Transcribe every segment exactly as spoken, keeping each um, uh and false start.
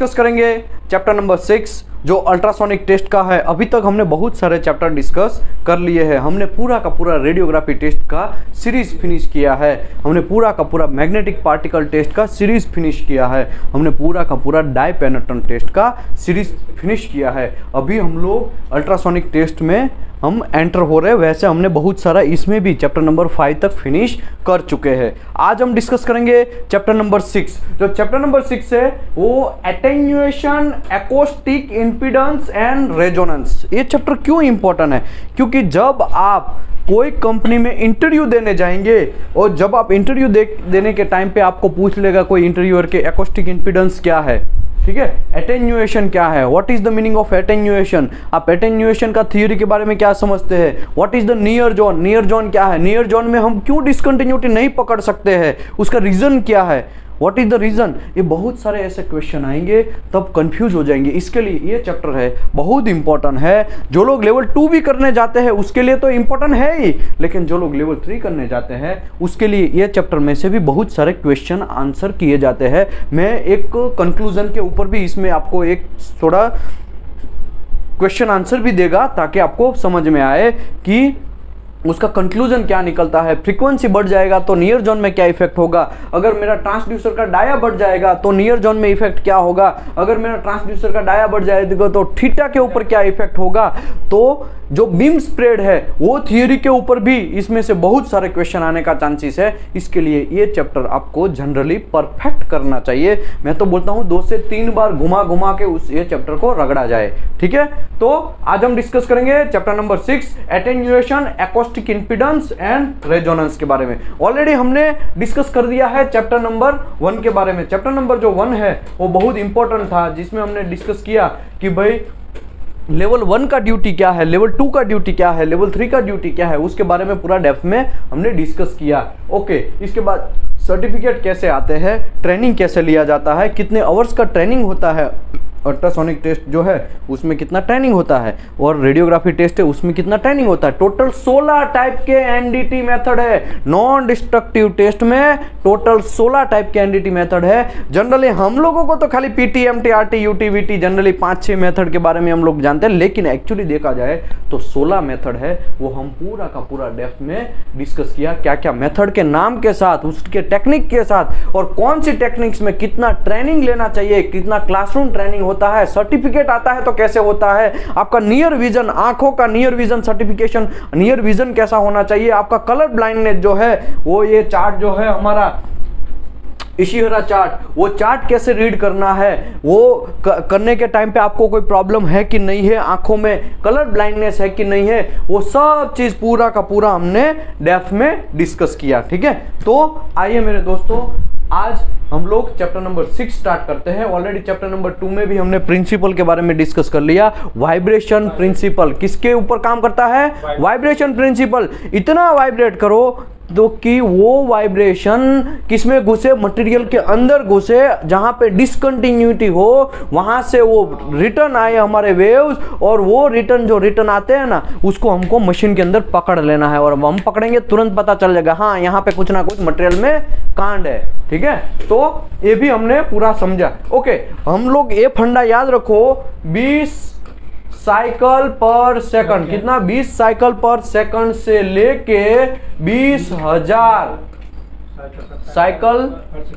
Discuss करेंगे chapter number six जो ultrasonic test का है। अभी तक हमने बहुत सारे चैप्टर डिस्कस कर लिए हैं, हमने पूरा का पूरा रेडियोग्राफी टेस्ट का सीरीज फिनिश किया है, हमने पूरा का पूरा मैग्नेटिक पार्टिकल टेस्ट का सीरीज फिनिश किया है, हमने पूरा का पूरा डाई पेनेट्रेंट टेस्ट का सीरीज फिनिश किया है। अभी हम लोग अल्ट्रासोनिक टेस्ट में हम एंटर हो रहे हैं, वैसे हमने बहुत सारा इसमें भी चैप्टर नंबर फाइव तक फिनिश कर चुके हैं। आज हम डिस्कस करेंगे चैप्टर नंबर सिक्स। जो चैप्टर नंबर सिक्स है वो attenuation, acoustic impedance and resonance. ये चैप्टर क्यों इम्पोर्टेंट है? क्योंकि जब आप कोई कंपनी में इंटरव्यू देने जाएंगे और जब आप इंटरव्यू दे, देने के टाइम पे आपको पूछ लेगा कोई इंटरव्यूअर के एकॉस्टिक इंपीडेंस क्या है, ठीक है, एटेन्यूएशन क्या है, what is the meaning of attenuation, आप एटेन्यूएशन का थियोरी के बारे में क्या समझते हैं, what is the near zone, near zone क्या है, नियर जोन में हम क्यों डिसकंटिन्यूटी नहीं पकड़ सकते हैं, उसका रीजन क्या है, व्हाट इज द रीज़न। ये बहुत सारे ऐसे क्वेश्चन आएंगे तब कंफ्यूज हो जाएंगे, इसके लिए ये चैप्टर है बहुत इंपॉर्टेंट है। जो लोग लेवल टू भी करने जाते हैं उसके लिए तो इम्पोर्टेंट है ही, लेकिन जो लोग लेवल थ्री करने जाते हैं उसके लिए ये चैप्टर में से भी बहुत सारे क्वेश्चन आंसर किए जाते हैं। मैं एक कंक्लूजन के ऊपर भी इसमें आपको एक थोड़ा क्वेश्चन आंसर भी देगा ताकि आपको समझ में आए कि उसका कंक्लूजन क्या निकलता है। फ्रीक्वेंसी बढ़ जाएगा तो नियर जोन में क्या इफेक्ट होगा, अगर मेरा ट्रांसड्यूसर का डाया बढ़ जाएगा तो नियर जोन में इफेक्ट क्या होगा, अगर मेरा ट्रांसड्यूसर का डाया बढ़ जाएगा तो थीटा के ऊपर क्या इफेक्ट होगा, तो जो बीम स्प्रेड है वो थियोरी के ऊपर भी इसमें से बहुत सारे क्वेश्चन आने का चांसेस है। इसके लिए ये चैप्टर आपको जनरली परफेक्ट करना चाहिए। मैं तो बोलता हूँ दो से तीन बार घुमा घुमा के उस ये चैप्टर को रगड़ा जाए, ठीक है। तो आज हम डिस्कस करेंगे chapter number six, attenuation, acoustic impedance and resonance के बारे में। ऑलरेडी हमने डिस्कस कर दिया है चैप्टर नंबर वन के बारे में। चैप्टर नंबर जो वन है वो बहुत इंपॉर्टेंट था, जिसमें हमने डिस्कस किया कि भाई लेवल वन का ड्यूटी क्या है, लेवल टू का ड्यूटी क्या है, लेवल थ्री का ड्यूटी क्या है, उसके बारे में पूरा डेप्थ में हमने डिस्कस किया। ओके, इसके बाद सर्टिफिकेट कैसे आते हैं, ट्रेनिंग कैसे लिया जाता है, कितने आवर्स का ट्रेनिंग होता है, अल्ट्रासोनिक टेस्ट जो है उसमें कितना ट्रेनिंग होता है और रेडियोग्राफी टेस्ट है उसमें कितना ट्रेनिंग होता है। टोटल सोलह टाइप के एनडीटी मेथड है, नॉन डिस्ट्रक्टिव टेस्ट में टोटल सोलह टाइप के एनडीटी मेथड है। जनरली हम लोगों को तो खाली PT, MT, RT, UT, VT generally पाँच छः मेथड के बारे में हम लोग जानते हैं, लेकिन एक्चुअली देखा जाए तो सोलह मेथड है, वो हम पूरा का पूरा डेप्थ में डिस्कस किया, क्या क्या मेथड के नाम के साथ, उसके टेक्निक के साथ, और कौन सी टेक्निक्स में कितना ट्रेनिंग लेना चाहिए, कितना क्लासरूम ट्रेनिंग होता है, सर्टिफिकेट आता है तो कैसे होता है, आपका नियर विजन, आंखों का near vision certification, near vision कैसा होना चाहिए, आपका कलर ब्लाइंडनेस जो है वो, ये चार्ट जो है हमारा इशिहरा चार्ट, वो चार्ट कैसे रीड करना है, वो करने के टाइम पे आपको कोई प्रॉब्लम है कि नहीं है, आंखों में कलर ब्लाइंडनेस है कि नहीं है, वो सब चीज़ पूरा का पूरा हमने डेप्थ में डिस्कस किया, ठीक है। तो आइए मेरे दोस्तों, आज हम लोग चैप्टर नंबर सिक्स स्टार्ट करते हैं। ऑलरेडी चैप्टर नंबर टू में भी हमने प्रिंसिपल के बारे में डिस्कस कर लिया, वाइब्रेशन प्रिंसिपल किसके ऊपर काम करता है, वाइब्रेशन प्रिंसिपल, इतना वाइब्रेट करो तो कि वो वाइब्रेशन किसमें घुसे, मटेरियल के अंदर घुसे, जहाँ पे डिसकंटिन्यूटी हो वहाँ से वो रिटर्न आए हमारे वेव्स, और वो रिटर्न जो रिटर्न आते हैं ना उसको हमको मशीन के अंदर पकड़ लेना है, और हम पकड़ेंगे तुरंत पता चल जाएगा हाँ यहाँ पे कुछ ना कुछ मटेरियल में कांड है, ठीक है। तो ये भी हमने पूरा समझा। ओके, हम लोग ये फंडा याद रखो, बीस साइकिल पर सेकंड, कितना, बीस साइकिल पर सेकंड से लेके बीस हजार साइकिल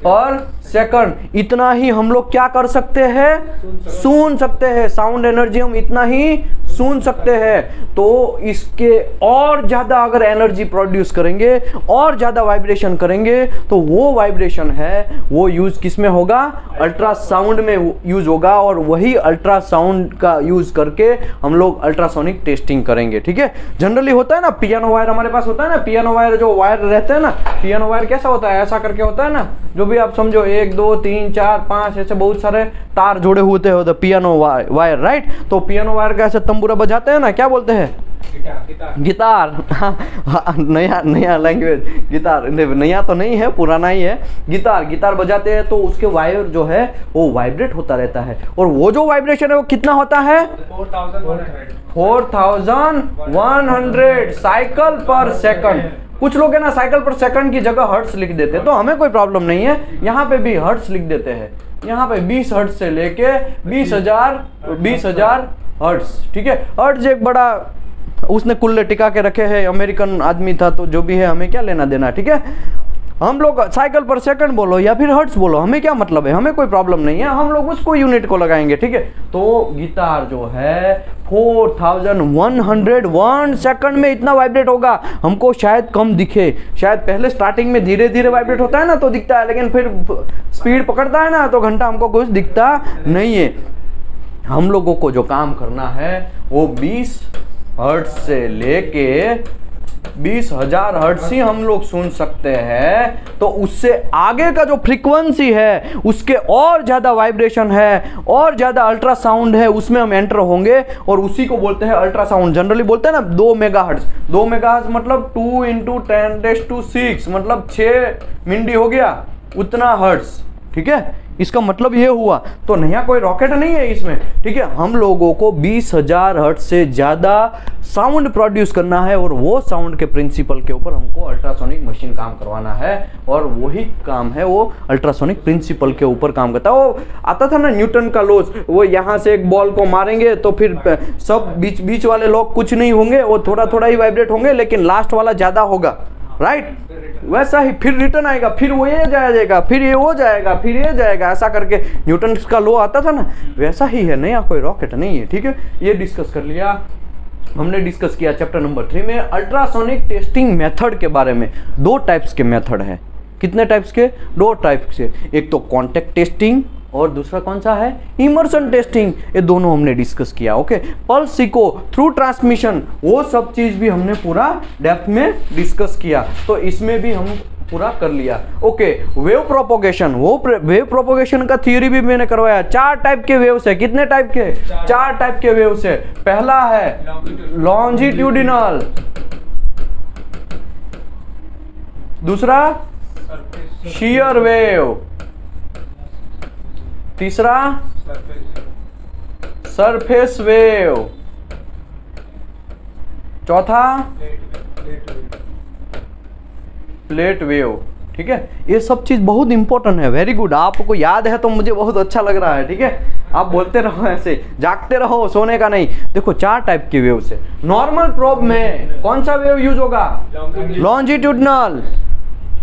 पर सेकंड, इतना ही हम लोग क्या कर सकते हैं, सुन सकते हैं, साउंड एनर्जी हम इतना ही सुन सकते हैं। तो इसके और ज़्यादा अगर एनर्जी प्रोड्यूस करेंगे और ज़्यादा वाइब्रेशन करेंगे तो वो वाइब्रेशन है वो यूज़ किस में होगा, अल्ट्रासाउंड में यूज़ होगा, और वही अल्ट्रासाउंड का यूज़ करके हम लोग अल्ट्रासोनिक टेस्टिंग करेंगे, ठीक है। जनरली होता है ना पियानो वायर हमारे पास होता है ना, पियानो वायर जो वायर रहते हैं ना, पियानो वायर कैसा होता है, ऐसा करके होता है ना, जो भी आप समझो एक दो तीन चार पाँच ऐसे बहुत सारे तार जोड़े होते हैं तो पियानो वायर, राइट। तो पियानो वायर का ऐसे तंबूरा बजाते हैं ना, क्या बोलते हैं, गिटार, गिटार, हाँ, नया नया लैंग्वेज, गिटार, नया तो नहीं है पुराना ही है, गिटार गिटार बजाते हैं तो उसके वायर जो है वो वाइब्रेट होता रहता है, और वो जो वाइब्रेशन है वो कितना होता है, four thousand one hundred cycle per second. कुछ लोग है ना साइकिल पर सेकंड की जगह हर्ट्स लिख देते हैं, तो हमें कोई प्रॉब्लम नहीं है, यहाँ पे भी हर्ट्स लिख देते हैं, यहाँ पे बीस हर्ट्ज से लेके बीस हजार बीस हजार हर्ट्ज, ठीक है। हर्ट्ज एक बड़ा उसने कुल्ले टिका के रखे हैं, अमेरिकन आदमी था तो जो भी है हमें क्या लेना देना, ठीक है। हम लोग साइकिल पर सेकंड बोलो या फिर हर्ट्स बोलो, हमें क्या मतलब है, हमें कोई प्रॉब्लम नहीं है, हम लोग उसको यूनिट को लगाएंगे, ठीक है। तो गिटार जो है four thousand one hundred one second में इतना वाइब्रेट होगा, हमको शायद कम दिखे, शायद पहले स्टार्टिंग में धीरे धीरे वाइब्रेट होता है ना तो दिखता है, लेकिन फिर स्पीड पकड़ता है ना तो घंटा हमको कुछ दिखता नहीं है। हम लोगों को जो काम करना है वो बीस हर्ट्स से लेके बीस हजार हर्ट्ज ही हम लोग सुन सकते हैं, तो उससे आगे का जो फ्रीक्वेंसी है उसके और ज़्यादा वाइब्रेशन है और ज़्यादा अल्ट्रासाउंड है, उसमें हम एंटर होंगे और उसी को बोलते हैं अल्ट्रासाउंड। जनरली बोलते हैं ना दो मेगा हर्ट्ज, दो मेगा हर्ट्ज मतलब two into ten raise to six मतलब छः मिंडी हो गया उतना हर्ट्ज, ठीक है। इसका मतलब ये हुआ, तो नया कोई रॉकेट नहीं है इसमें, ठीक है। हम लोगों को बीस हजार हर्ट्ज से ज़्यादा साउंड प्रोड्यूस करना है और वो साउंड के प्रिंसिपल के ऊपर हमको अल्ट्रासोनिक मशीन काम करवाना है, और वही काम है वो अल्ट्रासोनिक प्रिंसिपल के ऊपर काम करता है। वो आता था ना न्यूटन का लॉज, वो यहाँ से एक बॉल को मारेंगे तो फिर सब बीच बीच वाले लोग कुछ नहीं होंगे, वो थोड़ा थोड़ा ही वाइब्रेट होंगे लेकिन लास्ट वाला ज़्यादा होगा, राइट right? वैसा ही फिर रिटर्न आएगा, फिर वो ये जाएगा, फिर ये हो जाएगा, फिर ये जाएगा, ऐसा करके न्यूटन का लॉ आता था ना, वैसा ही है, नया कोई रॉकेट नहीं है, ठीक है। ये डिस्कस कर लिया, हमने डिस्कस किया चैप्टर नंबर थ्री में अल्ट्रासोनिक टेस्टिंग मेथड के बारे में। दो टाइप्स के मेथड है, कितने टाइप्स के? दो टाइप्स के, एक तो कॉन्टैक्ट टेस्टिंग और दूसरा कौन सा है? Immersion testing. ये दोनों हमने डिस्कस किया, okay. Pulse echo through transmission, वो सब चीज़ भी हमने पूरा डेप्थ में डिस्कस किया, तो इसमें भी हम पूरा कर लिया, ओके। वेव प्रोपोगेशन, वो वेव प्रोपोगेशन का थियोरी भी मैंने करवाया। चार टाइप के वेव्स है, कितने टाइप के? चार टाइप के वेव्स है। पहला है लॉन्जिट्यूडिनल, दूसरा शीयर वेव, तीसरा सरफेस वेव, चौथा प्लेट वेव, ठीक है। ये सब चीज़ बहुत इंपॉर्टेंट है, वेरी गुड। आपको याद है तो मुझे बहुत अच्छा लग रहा है, ठीक है। आप बोलते रहो, ऐसे जागते रहो, सोने का नहीं। देखो चार टाइप के वेव्स है। नॉर्मल प्रोब में कौन सा वेव यूज होगा? लॉन्जिट्यूडनल,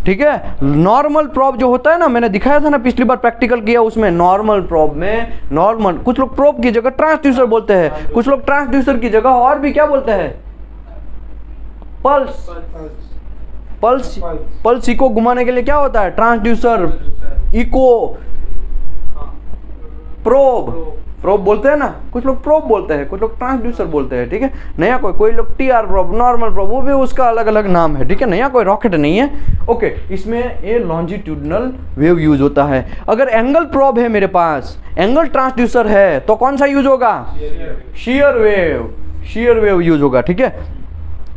ठीक है। नॉर्मल प्रोब जो होता है ना, मैंने दिखाया था ना पिछली बार प्रैक्टिकल किया, उसमें नॉर्मल प्रोब में नॉर्मल, कुछ लोग प्रोब की जगह ट्रांसड्यूसर बोलते हैं, कुछ लोग ट्रांसड्यूसर की जगह और भी क्या बोलते हैं? पल्स पल्स पल्स इको घुमाने के लिए क्या होता है? ट्रांसड्यूसर, इको, प्रोब प्रोब बोलते हैं ना, कुछ लोग प्रोब बोलते हैं, कुछ लोग ट्रांसड्यूसर बोलते हैं, ठीक है। नया कोई कोई लोग T R probe, normal probe, वो भी उसका अलग अलग नाम है, ठीक है। नया कोई रॉकेट नहीं है, ओके। इसमें ये लॉन्जिट्यूडनल वेव यूज होता है। अगर एंगल प्रोब है मेरे पास, एंगल ट्रांसड्यूसर है, तो कौन सा यूज होगा? Shear wave, shear wave use होगा, ठीक है।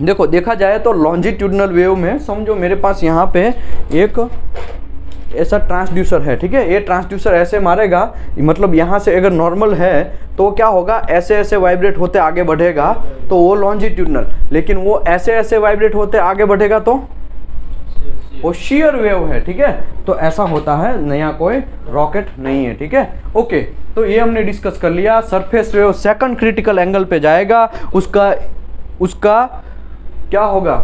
देखो देखा जाए तो लॉन्जिट्यूडनल वेव में समझो मेरे पास यहाँ पे एक ऐसा ट्रांसड्यूसर है, ठीक है। ये ट्रांसड्यूसर ऐसे मारेगा, मतलब यहाँ से अगर नॉर्मल है तो क्या होगा? ऐसे ऐसे वाइब्रेट होते आगे बढ़ेगा तो वो लॉन्जिट्यूडनल, लेकिन वो ऐसे ऐसे वाइब्रेट होते आगे बढ़ेगा तो वो शीयर वेव है, ठीक है। तो ऐसा होता है, नया कोई रॉकेट नहीं है, ठीक है, ओके। तो ये हमने डिस्कस कर लिया। Surface wave second critical angle पे जाएगा, उसका उसका क्या होगा?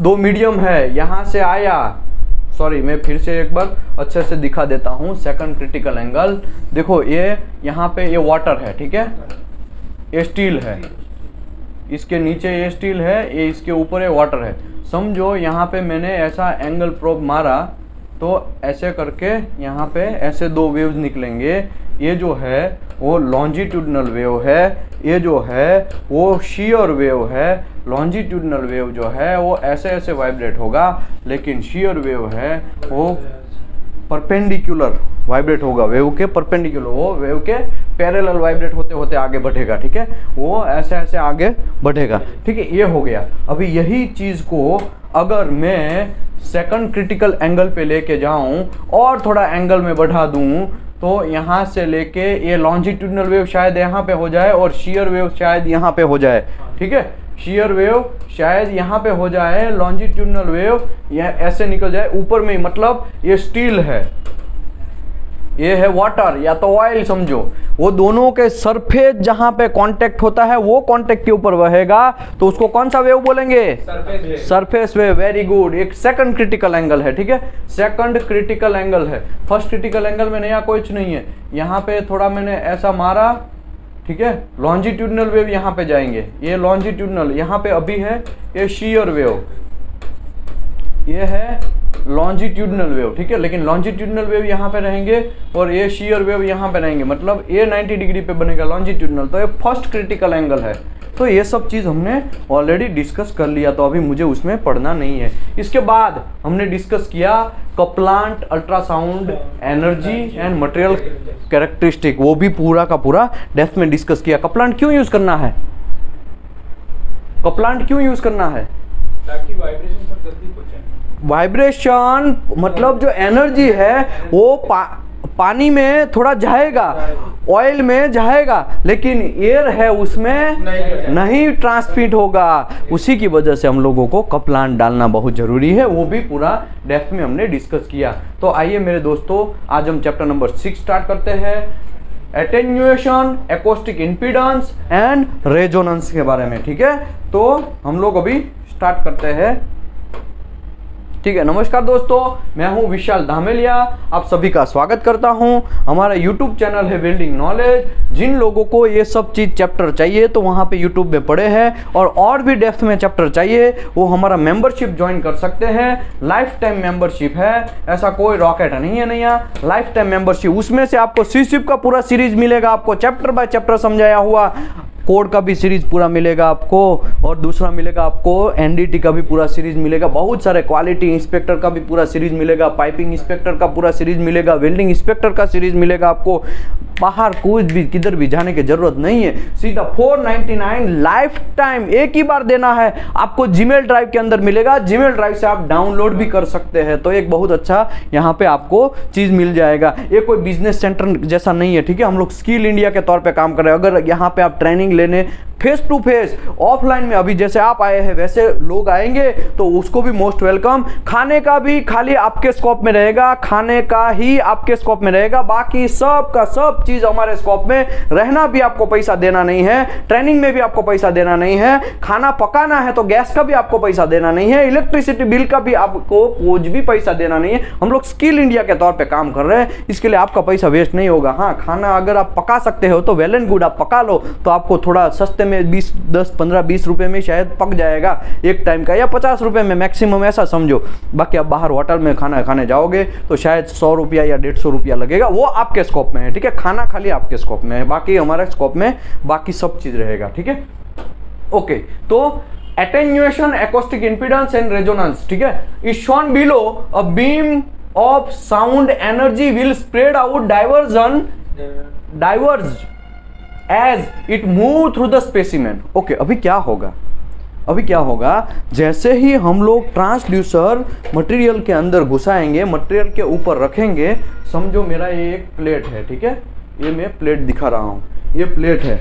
दो मीडियम है, यहाँ से आया, सॉरी मैं फिर से एक बार अच्छे से दिखा देता हूँ। सेकंड क्रिटिकल एंगल, देखो ये यहाँ पे ये वाटर है, ठीक है, ये स्टील है, इसके नीचे ये स्टील है, ये इसके ऊपर ये वाटर है। समझो यहाँ पे मैंने ऐसा एंगल प्रोब मारा तो ऐसे करके यहाँ पे ऐसे दो वेव्स निकलेंगे। ये जो है वो लॉन्जिट्यूडनल वेव है, ये जो है वो शीयर वेव है। लॉन्जिट्यूडनल वेव जो है वो ऐसे ऐसे वाइब्रेट होगा, लेकिन शीयर वेव है वो परपेंडिकुलर वाइब्रेट होगा, वेव के परपेंडिकुलर, वो वेव के पैरेलल वाइब्रेट होते होते आगे बढ़ेगा, ठीक है। वो ऐसे ऐसे आगे बढ़ेगा, ठीक है। ये हो गया। अभी यही चीज़ को अगर मैं सेकंड क्रिटिकल एंगल पे लेके जाऊं और थोड़ा एंगल में बढ़ा दूं तो यहाँ से लेके ये लॉन्जिट्यूडनल वेव शायद यहाँ पे हो जाए और शीयर वेव शायद यहाँ पे हो जाए, ठीक है। शीयर वेव शायद यहाँ पे हो जाए, लॉन्जिट्यूडनल वेव यह ऐसे निकल जाए ऊपर में ही, मतलब ये स्टील है, ये है वाटर या तो ऑयल समझो, वो दोनों के सरफेस जहाँ पे कांटेक्ट होता है वो कांटेक्ट के ऊपर बहेगा तो उसको कौन सा वेव बोलेंगे? Surface wave. Very good. एक सेकंड क्रिटिकल एंगल है, ठीक है, सेकंड क्रिटिकल एंगल है। फर्स्ट क्रिटिकल एंगल में नया कुछ नहीं है, यहाँ पे थोड़ा मैंने ऐसा मारा, ठीक है, लॉन्जिट्यूडनल वेव यहाँ पे जाएंगे, ये लॉन्जिट्यूडनल, यहाँ पे अभी है ये शीयर वेव, ये है लॉन्जिट्यूडनल वेव, ठीक है, लेकिन लॉन्जिट्यूडनल वेव यहाँ पे रहेंगे और ये शीयर वेव यहाँ पे रहेंगे, मतलब ये नब्बे डिग्री पे बनेगा लॉन्जिट्यूडनल, तो ये फर्स्ट क्रिटिकल एंगल है। तो ये सब चीज़ हमने ऑलरेडी डिस्कस कर लिया, तो अभी मुझे उसमें पढ़ना नहीं है। इसके बाद हमने डिस्कस किया couplant, ultrasound, energy and material characteristic, वो भी पूरा का पूरा डेप्थ में डिस्कस किया। कपलांट क्यों यूज़ करना है? कपलांट क्यों यूज़ करना है? ताकि वाइब्रेशन पर जल्दी पहुंचे। वाइब्रेशन मतलब जो एनर्जी है वो पा, पानी में थोड़ा जाएगा, ऑयल में जाएगा, लेकिन एयर है उसमें नहीं, नहीं ट्रांसमिट होगा। उसी की वजह से हम लोगों को कपलांट डालना बहुत ज़रूरी है, वो भी पूरा डेप्थ में हमने डिस्कस किया। तो आइए मेरे दोस्तों, आज हम चैप्टर नंबर सिक्स स्टार्ट करते हैं, attenuation, acoustic impedance and resonance के बारे में, ठीक है। तो हम लोग अभी स्टार्ट करते हैं, ठीक है। नमस्कार दोस्तों, मैं हूं विशाल धामेलिया, आप सभी का स्वागत करता हूं। हमारा यूट्यूब चैनल है बिल्डिंग नॉलेज। जिन लोगों को ये सब चीज़ चैप्टर चाहिए तो वहां पे यूट्यूब में पढ़े हैं, और और भी डेप्थ में चैप्टर चाहिए वो हमारा मेंबरशिप ज्वाइन कर सकते हैं। लाइफ टाइम मेंबरशिप है, ऐसा कोई रॉकेट नहीं है, नया लाइफ टाइम मेंबरशिप। उसमें से आपको सीशिप का पूरा सीरीज मिलेगा, आपको चैप्टर बाय चैप्टर समझाया हुआ, कोड का भी सीरीज पूरा मिलेगा आपको, और दूसरा मिलेगा आपको एनडीटी का भी पूरा सीरीज मिलेगा, बहुत सारे क्वालिटी इंस्पेक्टर का भी पूरा सीरीज मिलेगा, पाइपिंग इंस्पेक्टर का पूरा सीरीज मिलेगा, वेल्डिंग इंस्पेक्टर का सीरीज मिलेगा। आपको बाहर कुछ भी किधर भी जाने की जरूरत नहीं है, सीधा four ninety nine life time एक ही बार देना है आपको। जीमेल ड्राइव के अंदर मिलेगा, जीमेल ड्राइव से आप डाउनलोड भी कर सकते हैं। तो एक बहुत अच्छा यहाँ पे आपको चीज़ मिल जाएगा। ये कोई बिजनेस सेंटर जैसा नहीं है, ठीक है, हम लोग स्किल इंडिया के तौर पे काम कर रहे हैं। अगर यहाँ पे आप ट्रेनिंग लेने फेस टू फेस ऑफलाइन में अभी जैसे आप आए हैं वैसे लोग आएंगे तो उसको भी मोस्ट वेलकम। खाने का भी खाली आपके स्कोप में रहेगा, खाने का ही आपके स्कोप में रहेगा, बाकी सब का सब चीज़ हमारे स्कोप में। रहना भी आपको पैसा देना नहीं है, ट्रेनिंग में भी आपको पैसा देना नहीं है, खाना पकाना है तो गैस का भी आपको पैसा देना नहीं है, इलेक्ट्रिसिटी बिल का भी आपको कुछ भी पैसा देना नहीं है। हम लोग स्किल इंडिया के तौर पर काम कर रहे हैं, इसके लिए आपका पैसा वेस्ट नहीं होगा। हाँ, खाना अगर आप पका सकते हो तो वेल एंड गुड, आप पका लो तो आपको थोड़ा सस्ते में बीस, दस, पंद्रह, बीस रुपए में शायद पक जाएगा एक टाइम का, या पचास रुपए में मैक्सिमम, ऐसा समझो। बाकी आप बाहर होटल में खाना खाने जाओगे तो शायद सौ रुपया या डेढ़ सौ रुपया लगेगा, वो आपके स्कोप में है, ठीक है। खाना खाली आपके स्कोप में है, बाकी हमारे स्कोप में बाकी सब चीज रहेगा, ठीक है। ओके, तो attenuation, acoustic impedance and resonance, ठीक है। Is shown below, a beam of sound energy will spread out divergence diverge as it move through the specimen. Okay, अभी क्या होगा? अभी क्या होगा, जैसे ही हम लोग ट्रांसड्यूसर मटेरियल के अंदर घुसाएंगे, मटेरियल के ऊपर रखेंगे, समझो मेरा ये एक प्लेट है, ठीक है, ये मैं प्लेट दिखा रहा हूँ, ये प्लेट है।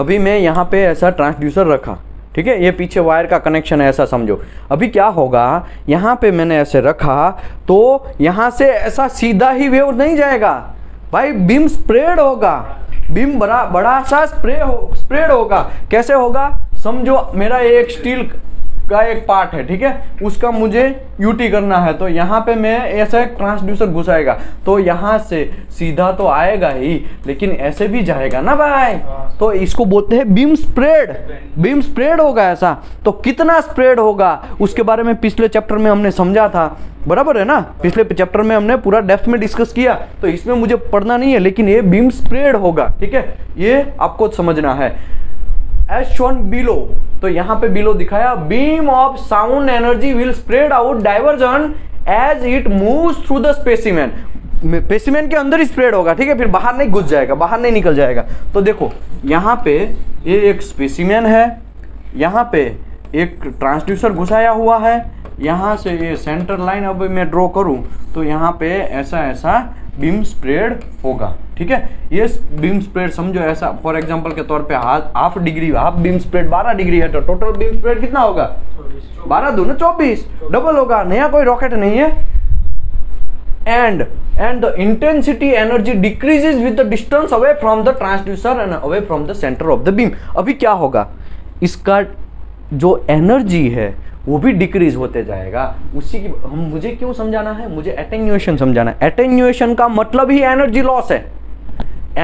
अभी मैं यहाँ पे ऐसा ट्रांसड्यूसर रखा, ठीक है, ये पीछे वायर का कनेक्शन है, ऐसा समझो। अभी क्या होगा, यहाँ पे मैंने ऐसे रखा तो यहाँ से ऐसा सीधा ही वेव नहीं जाएगा भाई, बीम स्प्रेड होगा, बीम बड़ा बड़ा सा स्प्रे हो स्प्रेड होगा। कैसे होगा, समझो मेरा एक स्टील का एक पार्ट है, ठीक है, उसका मुझे यूटी करना है, तो यहाँ पे मैं ऐसा एक ट्रांसड्यूसर घुसाएगा तो यहाँ से सीधा तो आएगा ही, लेकिन ऐसे भी जाएगा ना भाई, तो इसको बोलते हैं बीम स्प्रेड। बीम स्प्रेड होगा ऐसा, तो कितना स्प्रेड होगा उसके बारे में पिछले चैप्टर में हमने समझा था, बराबर है ना। पिछले चैप्टर में हमने पूरा डेप्थ में डिस्कस किया, तो इसमें मुझे पढ़ना नहीं है, लेकिन ये बीम स्प्रेड होगा, ठीक है, ये आपको समझना है। एज शोन बिलो, तो यहाँ पे बिलो दिखाया, beam of sound energy will spread out divergence as it moves through the specimen. Specimen के अंदर ही स्प्रेड होगा, ठीक है, फिर बाहर नहीं घुस जाएगा, बाहर नहीं निकल जाएगा। तो देखो यहाँ पे ये एक स्पेसिमेन है, यहाँ पे एक ट्रांसड्यूसर घुसाया हुआ है, यहाँ से ये सेंटर लाइन अभी मैं ड्रॉ करूँ तो यहाँ पे ऐसा ऐसा बीम स्प्रेड होगा, ठीक है। ये बीम स्प्रेड समझो ऐसा, फॉर एग्जांपल के तौर पे half degree, half beam spread बारह डिग्री है, तो टोटल बीम स्प्रेड कितना होगा, बारह दूना चौबीस, डबल होगा। नया कोई रॉकेट नहीं है। and and the intensity energy decreases with the distance away from the transducer and away from the center of the beam. अभी क्या होगा, इसका जो एनर्जी है वो भी डिक्रीज होते जाएगा. उसी की हम मुझे क्यों समझाना है, मुझे एटेन्यूएशन समझाना है. एटेन्यूएशन का मतलब ही एनर्जी लॉस है,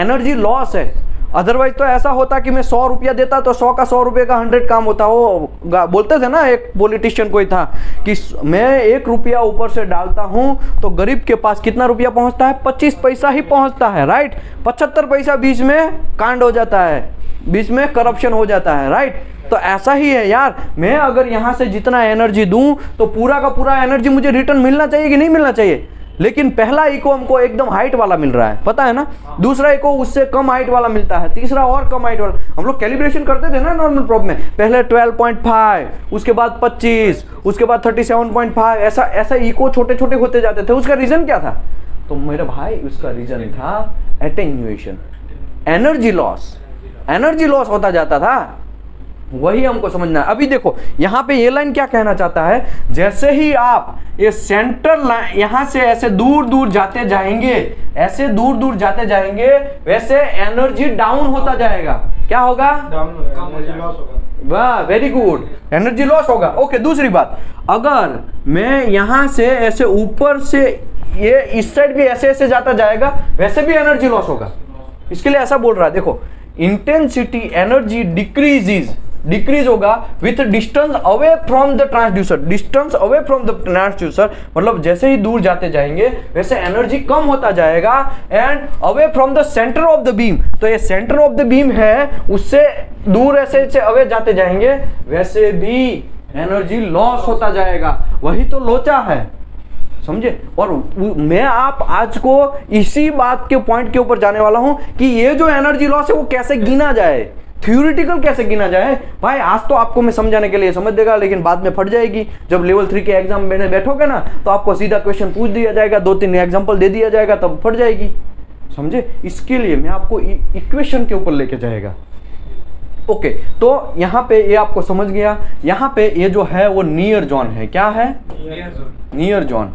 एनर्जी लॉस है. अदरवाइज तो ऐसा होता कि मैं सौ रुपया देता तो सौ का सौ रुपये का हंड्रेड काम होता. वो बोलते थे ना, एक पॉलिटिशियन कोई था कि मैं एक रुपया ऊपर से डालता हूँ तो गरीब के पास कितना रुपया पहुँचता है, पच्चीस पैसा ही पहुँचता है, राइट. पचहत्तर पैसा बीच में कांड हो जाता है, बीच में करप्शन हो जाता है, राइट. तो ऐसा ही है यार, मैं अगर यहाँ से जितना एनर्जी दूँ तो पूरा का पूरा एनर्जी मुझे रिटर्न मिलना चाहिए कि नहीं मिलना चाहिए. लेकिन पहला इको हमको एकदम हाइट वाला मिल रहा है, पता है ना. दूसरा इको उससे कम हाइट वाला मिलता है, तीसरा और कम हाइट वाला. हम लोग कैलिब्रेशन करते थे ना नॉर्मल प्रॉब में, पहले ट्वेल्व पॉइंट फाइव, उसके बाद पच्चीस, उसके बाद थर्टी सेवन पॉइंट फाइव, ऐसा ऐसा इको छोटे छोटे होते जाते थे. उसका रीज़न क्या था तो मेरे भाई, उसका रीज़न था attenuation, energy loss, energy loss होता जाता था. वही हमको समझना है. अभी देखो यहाँ पे ये लाइन क्या कहना चाहता है, जैसे ही आप ये सेंटर लाइन यहाँ से ऐसे दूर दूर जाते जाएंगे, ऐसे दूर दूर जाते जाएंगे, वैसे एनर्जी डाउन होता जाएगा. क्या होगा, एनर्जी लॉस होगा. वाह, वेरी गुड, एनर्जी लॉस होगा. ओके, दूसरी बात, अगर मैं यहाँ से ऐसे ऊपर से ये इस साइड भी ऐसे ऐसे जाता जाएगा, वैसे भी एनर्जी लॉस होगा. इसके लिए ऐसा बोल रहा है, देखो इंटेंसिटी एनर्जी डिक्रीजेज, डिक्रीज होगा with distance away from the transducer. Distance away from the transducer मतलब जैसे ही दूर जाते जाएंगे वैसे एनर्जी कम होता जाएगा. And away from the centre of the beam, तो ये सेंटर ऑफ द बीम है, उससे दूर ऐसे अवे जाते जाएंगे वैसे भी एनर्जी लॉस होता जाएगा. वही तो लोचा है, समझे. और मैं आप आज को इसी बात के पॉइंट के ऊपर जाने वाला हूँ कि ये जो एनर्जी लॉस है वो कैसे गिना जाए, थ्योरिटिकल कैसे गिना जाए. भाई आज तो आपको मैं समझाने के लिए समझ देगा, लेकिन बाद में फट जाएगी. जब लेवल थ्री के एग्जाम में बैठोगे ना तो आपको सीधा क्वेश्चन पूछ दिया जाएगा, दो तीन एग्जाम्पल दे दिया जाएगा, तब फट जाएगी, समझे. इसके लिए मैं आपको इक्वेशन के ऊपर लेके जाएगा. ओके, तो यहाँ पे ये आपको समझ गया. यहाँ पे ये जो है वो नियर जॉन है. क्या है, नियर जॉन.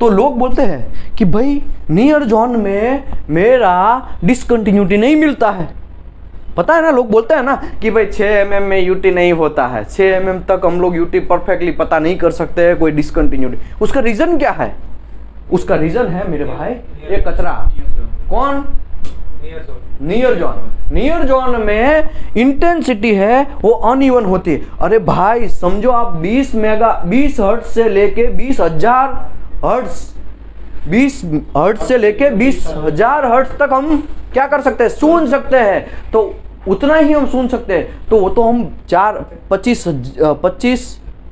तो लोग बोलते हैं कि भाई नियर जॉन में मेरा डिसकंटिन्यूटी नहीं मिलता है. पता है ना, लोग बोलते हैं ना कि भाई सिक्स एम एम में यूटी नहीं होता है, सिक्स एम एम तक हम लोग यूटी परफेक्टली पता नहीं कर सकते हैं कोई डिसकंटिन्यूटी. उसका रीज़न क्या है, उसका रीज़न है मेरे भाई ये कचरा. कौन, नियर जॉन. नियर जॉन में इंटेंसिटी है वो अनइवन होती है. अरे भाई समझो आप बीस मेगा बीस हर्ट्ज से लेके बीस हजार हर्ट्ज बीस हर्ट्ज से लेके बीस हजार हर्ट्ज तक हम क्या कर सकते हैं, सुन सकते हैं. तो उतना ही हम सुन सकते हैं, तो वो तो हम चार पच्चीस पच्चीस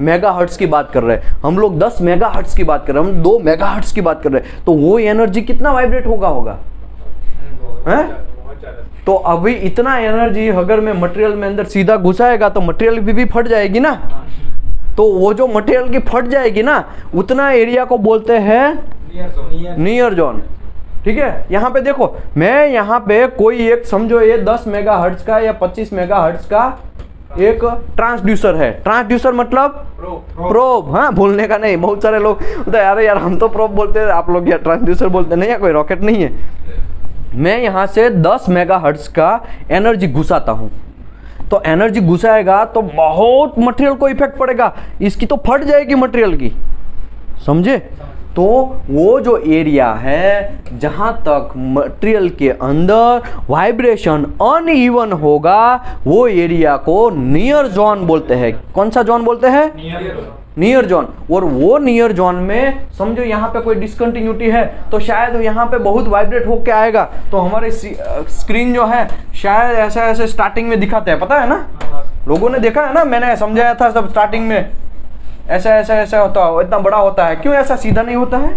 मेगा हर्ट्स की बात कर रहे हैं, हम लोग दस मेगा हर्ट्स की बात कर रहे हैं, हम दो मेगा हर्ट्स की बात कर रहे हैं. तो वो एनर्जी कितना वाइब्रेट होगा होगा हैं. तो अभी इतना एनर्जी अगर मैं मटेरियल में अंदर सीधा घुसाएगा तो मटेरियल भी, भी फट जाएगी ना. तो वो जो मटेरियल की फट जाएगी ना, उतना एरिया को बोलते हैं नियर जोन, ठीक है. यहाँ पे देखो मैं यहाँ पे कोई एक समझो ये दस मेगा हर्ट्ज का या पच्चीस मेगा हर्ट्ज का एक ट्रांसड्यूसर है. ट्रांसड्यूसर मतलब प्रोब. हाँ, भूलने का नहीं. बहुत सारे लोग तो यार यार हम तो प्रोब बोलते हैं, आप लोग यार ट्रांसड्यूसर बोलते नहीं, या कोई रॉकेट नहीं है. मैं यहाँ से दस मेगा हर्ट्ज का एनर्जी घुसाता हूँ, तो एनर्जी घुसाएगा तो बहुत मटेरियल को इफेक्ट पड़ेगा, इसकी तो फट जाएगी मटेरियल की, समझे. तो वो जो एरिया है जहाँ तक मटेरियल के अंदर वाइब्रेशन अनइवन होगा, वो एरिया को नियर जोन बोलते हैं. कौन सा जोन बोलते हैं, नियर जोन. और वो नियर जोन में समझो यहाँ पे कोई डिसकंटिन्यूटी है तो शायद यहाँ पे बहुत वाइब्रेट होके आएगा. तो हमारे स्क्रीन जो है शायद ऐसा ऐसे स्टार्टिंग में दिखाते हैं, पता है ना, लोगों ने देखा है ना, मैंने समझाया था सब स्टार्टिंग में. ऐसा ऐसा ऐसा होता है, इतना बड़ा होता है. क्यों ऐसा सीधा नहीं होता है,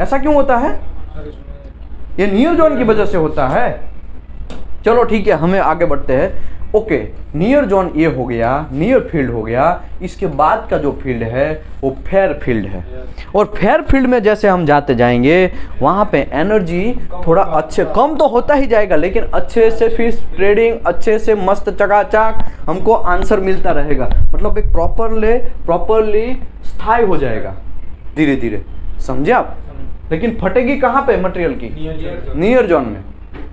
ऐसा क्यों होता है, ये नियर जोन की वजह से होता है. चलो ठीक है, हमें आगे बढ़ते हैं. ओके, नियर जोन ये हो गया, नियर फील्ड हो गया. इसके बाद का जो फील्ड है वो फेयर फील्ड है. और फेयर फील्ड में जैसे हम जाते जाएंगे वहाँ पे एनर्जी थोड़ा अच्छे कम तो होता ही जाएगा, लेकिन अच्छे से फिर स्प्रेडिंग, अच्छे से मस्त चकाचक हमको आंसर मिलता रहेगा. मतलब एक प्रॉपरली प्रॉपरली स्थायी हो जाएगा धीरे धीरे, समझे आप. लेकिन फटेगी कहाँ पे? मटेरियल की नियर जोन में।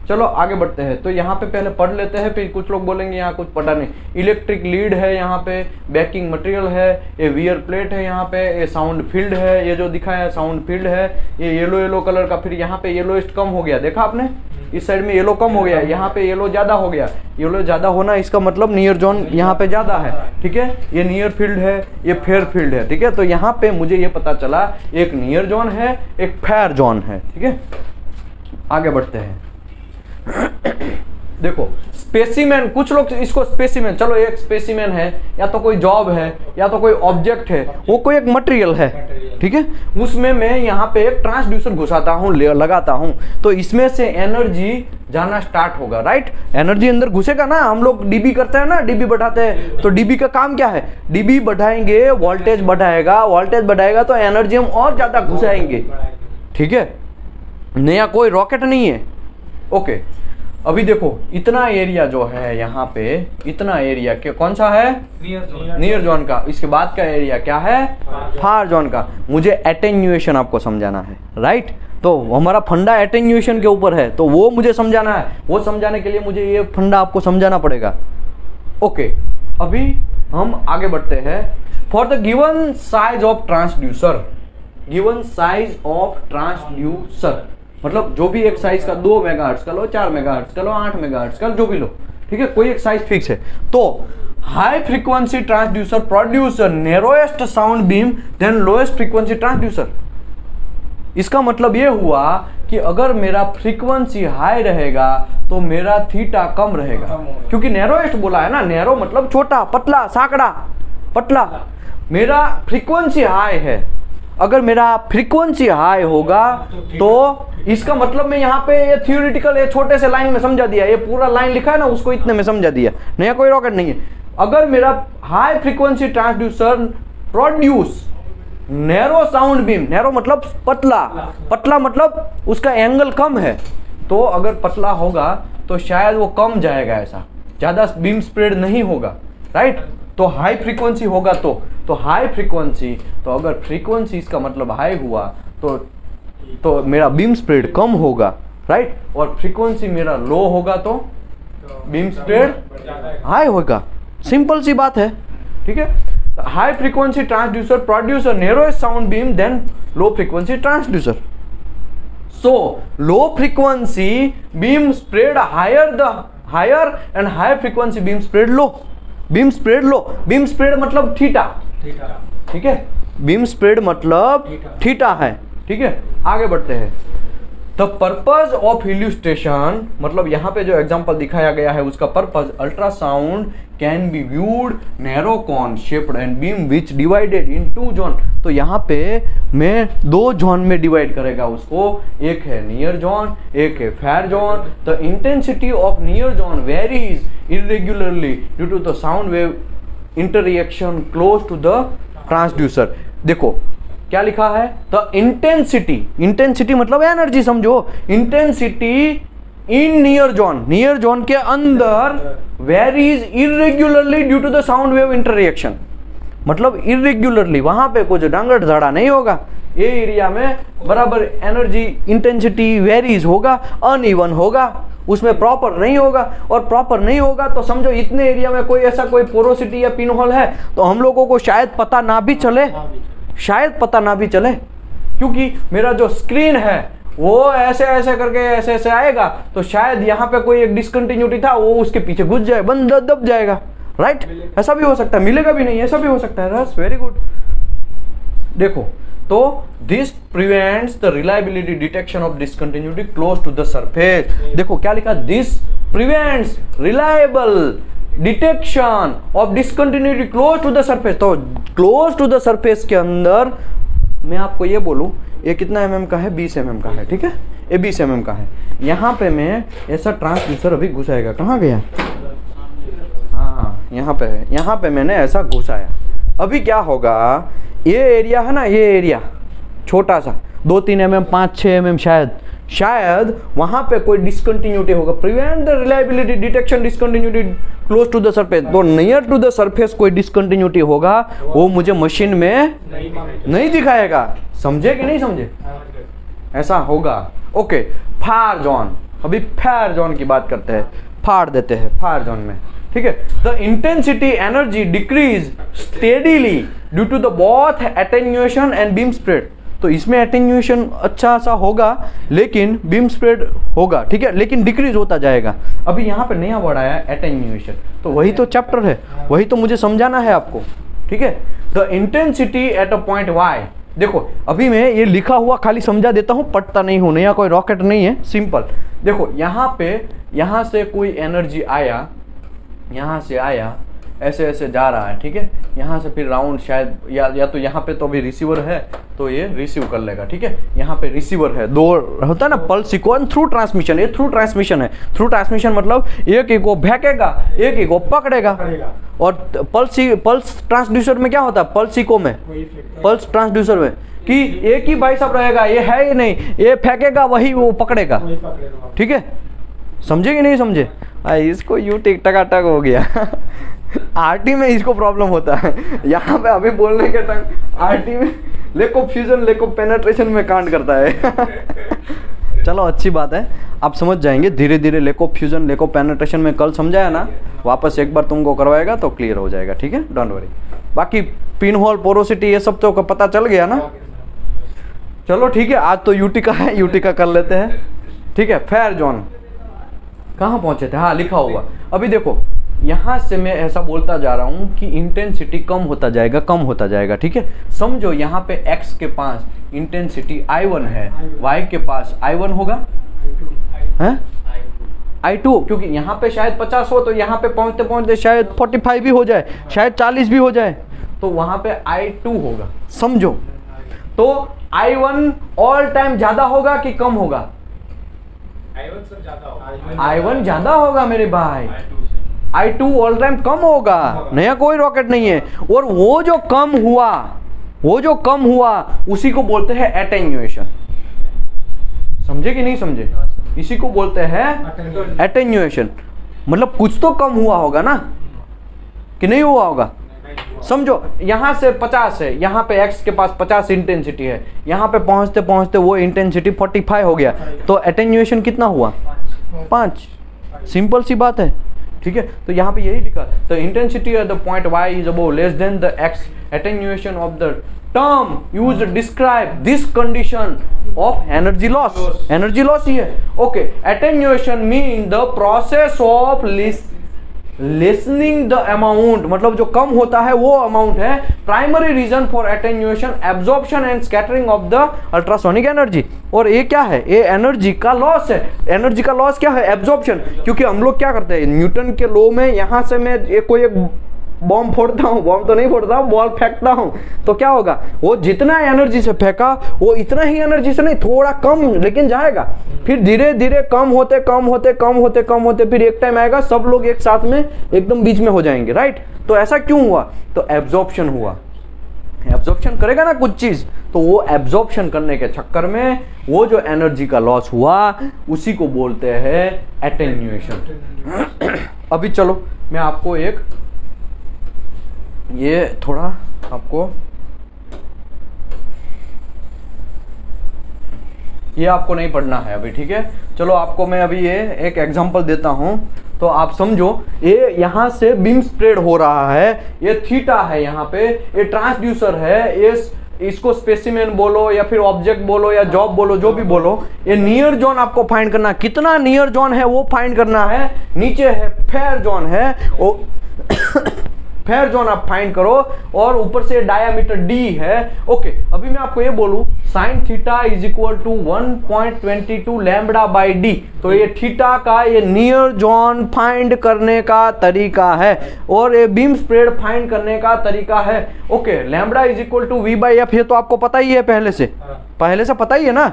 चलो आगे बढ़ते हैं। तो यहाँ पे पहले पढ़ लेते हैं, फिर कुछ लोग बोलेंगे यहाँ कुछ पता नहीं। इलेक्ट्रिक लीड है, यहाँ पे बैकिंग मटेरियल है, ये वियर प्लेट है, यहाँ पे ये साउंड फील्ड है, ये जो दिखाया है साउंड फील्ड है, ये येलो येलो कलर का। फिर यहाँ पे येलोइस्ट कम हो गया, देखा आपने इस साइड में येलो कम हो गया, यहाँ पे येलो ज्यादा हो गया। येलो ज्यादा होना इसका मतलब नियर जोन यहाँ पे ज्यादा है, ठीक है। ये नियर फील्ड है, ये फेयर फील्ड है, ठीक है। तो यहाँ पे मुझे ये पता चला एक नियर जोन है, एक फेयर जोन है, ठीक है। आगे बढ़ते हैं। देखो स्पेसिमेन, कुछ लोग इसको स्पेसिमेन, चलो एक स्पेसिमेन है या तो कोई जॉब है या तो कोई ऑब्जेक्ट है, वो कोई एक मटेरियल है, ठीक है। उसमें मैं यहाँ पे एक ट्रांसड्यूसर घुसाता हूँ, लगाता हूँ, तो इसमें से एनर्जी जाना स्टार्ट होगा, राइट। एनर्जी अंदर घुसेगा ना। हम लोग डीबी करते हैं ना, डीबी बढ़ाते हैं, तो डीबी का काम क्या है? डीबी बढ़ाएंगे, वोल्टेज बढ़ाएगा, वोल्टेज बढ़ाएगा तो एनर्जी हम और ज़्यादा घुसाएंगे, ठीक है। नया कोई रॉकेट नहीं है, ओके okay. अभी देखो इतना एरिया जो है यहाँ पे, इतना एरिया के कौन सा है? नियर जोन का। इसके बाद का एरिया क्या है? फार जोन का। मुझे एटेन्यूएशन आपको समझाना है, राइट। तो हमारा फंडा एटेन्यूएशन के ऊपर है, तो वो मुझे समझाना है। वो समझाने के लिए मुझे ये फंडा आपको समझाना पड़ेगा, ओके okay. अभी हम आगे बढ़ते हैं। For the given size of transducer, given size of transducer मतलब जो भी एक साइज का, दो मेगाहर्ट्ज का लो, चार मेगाहर्ट्ज का लो, आठ मेगाहर्ट्ज का लो, जो भी लो, ठीक है, कोई एक साइज फिक्स है। तो high frequency transducer produces narrowest sound beam than lowest frequency transducer. इसका मतलब ये हुआ कि अगर मेरा फ्रीक्वेंसी हाई रहेगा तो मेरा थीटा कम रहेगा, क्योंकि नैरोएस्ट बोला है ना। नैरो मतलब छोटा, पतला, साकड़ा, पतला। मेरा फ्रीक्वेंसी हाई है, अगर मेरा फ्रीक्वेंसी हाई होगा तो इसका मतलब मैं यहाँ पे ये थियोरिटिकल ये छोटे से लाइन में समझा दिया, ये पूरा लाइन लिखा है ना उसको इतने में समझा दिया, नया कोई रॉकेट नहीं है। अगर मेरा high frequency transducer produce narrow sound beam, narrow मतलब पतला, पतला मतलब उसका एंगल कम है, तो अगर पतला होगा तो शायद वो कम जाएगा, ऐसा ज़्यादा बीम स्प्रेड नहीं होगा, राइट। तो हाई फ्रीक्वेंसी होगा तो तो हाई फ्रीक्वेंसी, तो अगर फ्रीक्वेंसी इसका मतलब हाई हुआ तो तो मेरा बीम स्प्रेड कम होगा, राइट। और फ्रीक्वेंसी मेरा लो होगा तो बीम स्प्रेड हाई होगा, सिंपल सी बात है, ठीक है। High frequency transducer produces narrowest sound beam than low frequency transducer. So low frequency beam spread higher the higher and high frequency beam spread low. Beam spread low, beam spread मतलब theta, ठीक है। Beam spread मतलब theta है, ठीक है। आगे बढ़ते हैं। द पर्पज ऑफ इल्यूस्ट्रेशन मतलब यहाँ पे जो एग्जाम्पल दिखाया गया है उसका purpose, ultrasound can be viewed narrow cone shaped and beam which divided in two zone. तो यहाँ पे मैं दो जोन में डिवाइड करेगा उसको, एक है नियर जोन, एक है fair zone. The intensity of near zone varies irregularly due to the sound wave interaction close to the transducer. देखो क्या लिखा है, द इंटेंसिटी, इंटेंसिटी मतलब एनर्जी समझो, intensity in near zone, near zone के अंदर varies irregularly due to the sound wave interaction, मतलब irregularly, वहां पे कुछ डांगड़ झड़ा नहीं होगा, ये एरिया में बराबर एनर्जी इंटेंसिटी वेरीज होगा, अनइवन होगा, उसमें प्रॉपर नहीं होगा। और प्रॉपर नहीं होगा तो समझो इतने एरिया में कोई ऐसा कोई पोरोसिटी या पिनहोल है तो हम लोगों को शायद पता ना भी चले, शायद पता ना भी चले, क्योंकि मेरा जो स्क्रीन है वो ऐसे ऐसे करके ऐसे ऐसे आएगा तो शायद यहाँ पे कोई एक डिसकंटिन्यूटी था, वो उसके पीछे घुस जाए, बंद दब जाएगा, राइट। ऐसा भी हो सकता है, मिलेगा भी नहीं, ऐसा भी हो सकता है, रस वेरी गुड। देखो तो this prevents the reliability detection of discontinuity close to the surface. देखो क्या लिखा, this prevents reliable detection of discontinuity close to the surface. तो क्लोज टू द सरफेस के अंदर मैं आपको ये बोलूँ, ये कितना एम एम का है? बीस एम एम का है, ठीक है, ये बीस एम एम का है। यहाँ पे मैं ऐसा ट्रांसड्यूसर अभी घुसाएगा, कहाँ गया? हाँ यहाँ पे है, यहाँ पे मैंने ऐसा घुसाया। अभी क्या होगा, ये एरिया है ना, ये एरिया छोटा सा दो तीन एम एम, पाँच छः एम एम शायद, शायद वहाँ पे कोई डिसकंटिन्यूटी होगा। Prevent the reliability detection discontinuity close to the surface, तो नियर टू द सरफेस कोई डिसकंटिन्यूटी होगा वो मुझे मशीन में नहीं दिखाएगा, समझे कि नहीं समझे? ऐसा होगा। ओके, फार जोन, अभी फार जोन की बात करते हैं, फाड़ देते हैं फार जोन में, ठीक है। The intensity energy decrease steadily due to the both attenuation and beam spread. तो इसमें एटेन्यूएशन अच्छा सा होगा लेकिन बीम स्प्रेड होगा, ठीक है, लेकिन डिक्रीज होता जाएगा। अभी यहाँ पे नया वर्ड आया एटेन्यूएशन, तो वही तो चैप्टर है, वही तो मुझे समझाना है आपको, ठीक है। The intensity at a point Y, देखो अभी मैं ये लिखा हुआ खाली समझा देता हूँ, पढ़ता नहीं हूँ, नया कोई रॉकेट नहीं है, सिंपल। देखो यहाँ पे, यहाँ से कोई एनर्जी आया, यहाँ से आया, ऐसे ऐसे जा रहा है, ठीक है, यहाँ से फिर राउंड शायद या या तो यहाँ पे तो अभी रिसीवर है तो ये रिसीव कर लेगा, ठीक है, यहाँ पे रिसीवर है। दो होता है ना पल्स सिक्वेंस थ्रू ट्रांसमिशन, ये थ्रू ट्रांसमिशन है। थ्रू ट्रांसमिशन मतलब एक एक को फेंकेगा, एक एक को पकड़ेगा। और पल्स पल्स ट्रांसड्यूसर में क्या होता है, पल्स इको में, पल्स ट्रांसड्यूसर में कि एक ही भाई साहब रहेगा, ये है ही नहीं, ये फेंकेगा वही वो पकड़ेगा, ठीक है। समझे कि नहीं समझे? इसको यू टिक टकाटक हो गया। आरटी में इसको प्रॉब्लम होता है, यहाँ पे अभी बोलने के टाइम आरटी में लेको फ्यूजन लेको पेनेट्रेशन में कांड करता है। चलो अच्छी बात है, आप समझ जाएंगे धीरे धीरे। लेको फ्यूजन लेको पेनेट्रेशन में कल समझाया ना, वापस एक बार तुमको करवाएगा तो क्लियर हो जाएगा, ठीक है, डोंट वरी। बाकी पिन होल पोरोसिटी ये सब तो पता चल गया ना। चलो ठीक है, आज तो यूटी का है, यूटी का कर लेते हैं, ठीक है। फेयर जोन कहाँ पहुँचे थे? हाँ, लिखा हुआ। अभी देखो यहाँ से मैं ऐसा बोलता जा रहा हूँ कि इंटेंसिटी कम होता जाएगा, कम होता जाएगा, ठीक है। समझो यहाँ पे x के पास इंटेंसिटी आई वन है, y के पास आई वन होगा, हैं आई टू, क्योंकि यहाँ पे शायद पचास हो तो यहाँ पे पहुँचते पहुँचते शायद पैंतालीस भी हो जाए, शायद चालीस भी हो जाए, तो वहाँ पे आई टू होगा। समझो तो आई वन ऑल टाइम ज़्यादा होगा कि कम होगा? आई वन ज़्यादा होगा मेरे भाई, आई टू ऑल टाइम कम होगा, नया कोई रॉकेट नहीं है। और वो जो कम हुआ, वो जो कम हुआ उसी को बोलते हैं एटेन्यूएशन। समझे कि नहीं समझे? इसी को बोलते हैं एटेन्यूएशन, मतलब कुछ तो कम हुआ होगा ना, कि नहीं हुआ होगा? समझो यहाँ से पचास है, यहाँ पे x के पास पचास इंटेंसिटी है, यहाँ पे पहुँचते पहुँचते वो इंटेंसिटी पैंतालीस हो गया, तो एटेन्यूएशन कितना हुआ? पाँच। सिंपल सी बात है, ठीक है। तो यहाँ पे यही लिखा, the intensity at the point Y is above less than the X attenuation of the term use describe this condition of energy loss. Energy loss ही है, okay. Attenuation mean the process of lessening the amount, मतलब जो कम होता है वो amount है। Primary reason for attenuation absorption and scattering of the ultrasonic energy. और ये क्या है? ये एनर्जी का लॉस है। एनर्जी का लॉस क्या है? एब्जॉर्प्शन। क्योंकि हम लोग क्या करते हैं, न्यूटन के लॉ में यहाँ से मैं एक कोई एक बॉम्ब फोड़ता हूँ, बॉम्ब तो नहीं फोड़ता, बॉल फेंकता हूँ, तो क्या होगा? वो जितना एनर्जी से फेंका वो इतना ही एनर्जी से नहीं, थोड़ा कम लेकिन जाएगा। फिर धीरे धीरे कम होते कम होते कम होते कम होते फिर एक टाइम आएगा सब लोग एक साथ में एकदम बीच में हो जाएंगे, राइट। तो ऐसा क्यों हुआ? तो एब्जॉर्प्शन हुआ। एब्जॉर्प्शन करेगा ना कुछ चीज़, तो वो एब्जॉर्प्शन करने के चक्कर में वो जो एनर्जी का लॉस हुआ उसी को बोलते हैं एटेन्यूएशन। अभी चलो मैं आपको एक ये थोड़ा आपको ये आपको नहीं पढ़ना है अभी, ठीक है। चलो आपको मैं अभी ये एक एग्जांपल देता हूँ तो आप समझो। ये यहाँ से बीम स्प्रेड हो रहा है, ये थीटा है, यहाँ पे ये ट्रांसड्यूसर है, ये इसको स्पेसिमेन बोलो या फिर ऑब्जेक्ट बोलो या जॉब बोलो, जो भी बोलो, ये नियर जोन आपको फाइंड करना, कितना नियर जोन है वो फाइंड करना है। नीचे है फेयर जोन है, फेयर जोन आप फाइंड करो, और ऊपर से डायामीटर डी है, ओके। अभी मैं आपको ये बोलूँ sine theta is equal to one point two two lambda by D, तो ये थीटा का ये नियर जोन फाइंड करने का तरीका है और ये बीम स्प्रेड फाइंड करने का तरीका है, okay. Lambda is equal to V by F, ये तो आपको पता ही है, पहले से पहले से पता ही है ना।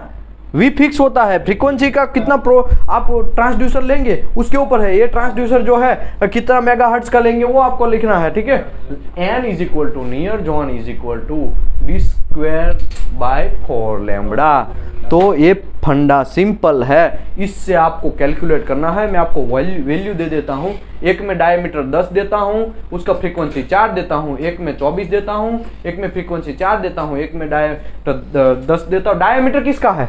वी फिक्स होता है, फ्रीक्वेंसी का कितना प्रो आप ट्रांसड्यूसर लेंगे उसके ऊपर है, ये ट्रांसड्यूसर जो है कितना मेगाहर्ट्ज का लेंगे वो आपको लिखना है, ठीक है। N is equal to near zone is equal to D square by four lambda, तो ये फंडा सिंपल है, इससे आपको कैलकुलेट करना है। मैं आपको वैल्यू वैल्यू दे देता हूँ, एक में डायमीटर दस देता हूँ, उसका फ्रीक्वेंसी चार देता हूँ, एक में चौबीस देता हूँ, एक में फ्रीक्वेंसी चार देता हूँ, एक में डायमीटर दस देता हूँ। डायमीटर किसका है?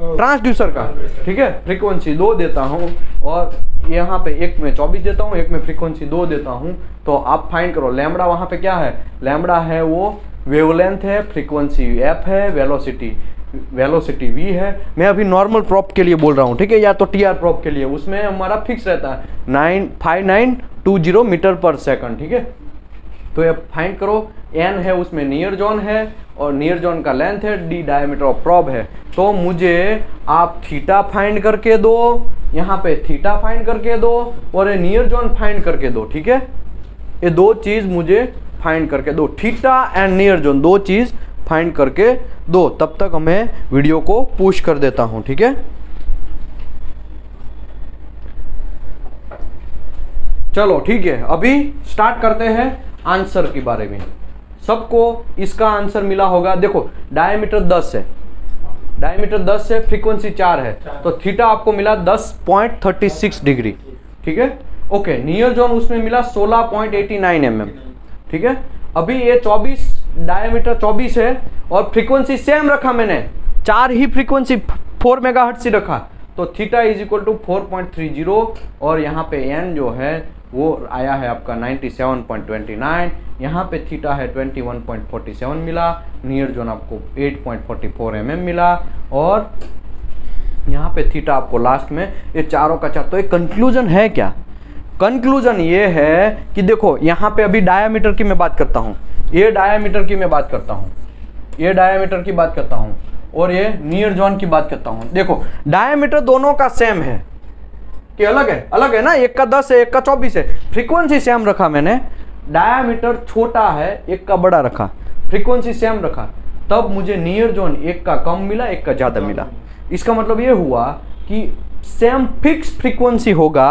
ट्रांसड्यूसर का, ठीक है। फ्रीक्वेंसी दो देता हूँ और यहाँ पे एक में चौबीस देता हूँ, एक में फ्रीक्वेंसी दो देता हूँ, तो आप फाइंड करो लैम्बडा वहाँ पे क्या है। लैम्बडा है वो वेवलेंथ है, फ्रीक्वेंसी एफ है, वेलोसिटी वेलोसिटी वी है। मैं अभी नॉर्मल प्रॉप के लिए बोल रहा हूँ, ठीक है, या तो टीआर प्रॉप के लिए, उसमें हमारा फिक्स रहता है nine five nine two zero metre per second, ठीक है। तो ये फाइंड करो, एन है उसमें नियर जोन है और नियर जोन का लेंथ है, डी डायमीटर ऑफ प्रॉब है। तो मुझे आप थीटा फाइंड करके दो, यहाँ पे थीटा फाइंड करके दो और ये नियर जोन फाइंड करके दो, ठीक है। ये दो चीज़ मुझे फाइंड करके दो, थीटा एंड नियर जोन, दो चीज़ फाइंड करके दो। तब तक मैं वीडियो को पुश कर देता हूँ, ठीक है। चलो ठीक है, अभी स्टार्ट करते हैं आंसर के बारे में। सबको इसका आंसर मिला होगा। देखो डायमीटर दस है, डायमीटर दस है, फ्रीक्वेंसी चार है, तो थीटा आपको मिला दस पॉइंट थर्टी सिक्स डिग्री, ठीक है। ओके, नियर जोन उसमें मिला सोलह पॉइंट एटी नाइन एमएम, ठीक है। अभी ये चौबीस, डायमीटर चौबीस है और फ्रीक्वेंसी सेम रखा मैंने, चार ही फ्रीक्वेंसी फोर मेगाहर्ट्ज से रखा, तो theta is equal to four point three zero और यहाँ पे एन जो है वो आया है आपका ninety seven point two nine, यहाँ पे थीटा है twenty one point four seven मिला, नियर जोन आपको eight point four four mm मिला और यहाँ पे थीटा आपको लास्ट में ये चारों का चार। तो एक कंक्लूजन है क्या? कंक्लूजन ये है कि देखो यहाँ पे अभी डायामीटर की मैं बात करता हूँ, ये डायामीटर की मैं बात करता हूँ, ये डायामीटर की बात करता हूँ और ये नियर जोन की बात करता हूँ। देखो डायामीटर दोनों का सेम है कि अलग है? अलग है ना, एक का दस है, एक का चौबीस है, फ्रीक्वेंसी सेम रखा मैंने, डायामीटर छोटा है, एक का बड़ा रखा, फ्रीक्वेंसी सेम रखा, तब मुझे नियर जोन एक का कम मिला, एक का ज़्यादा मिला। इसका मतलब ये हुआ कि सेम फिक्स फ्रीक्वेंसी होगा,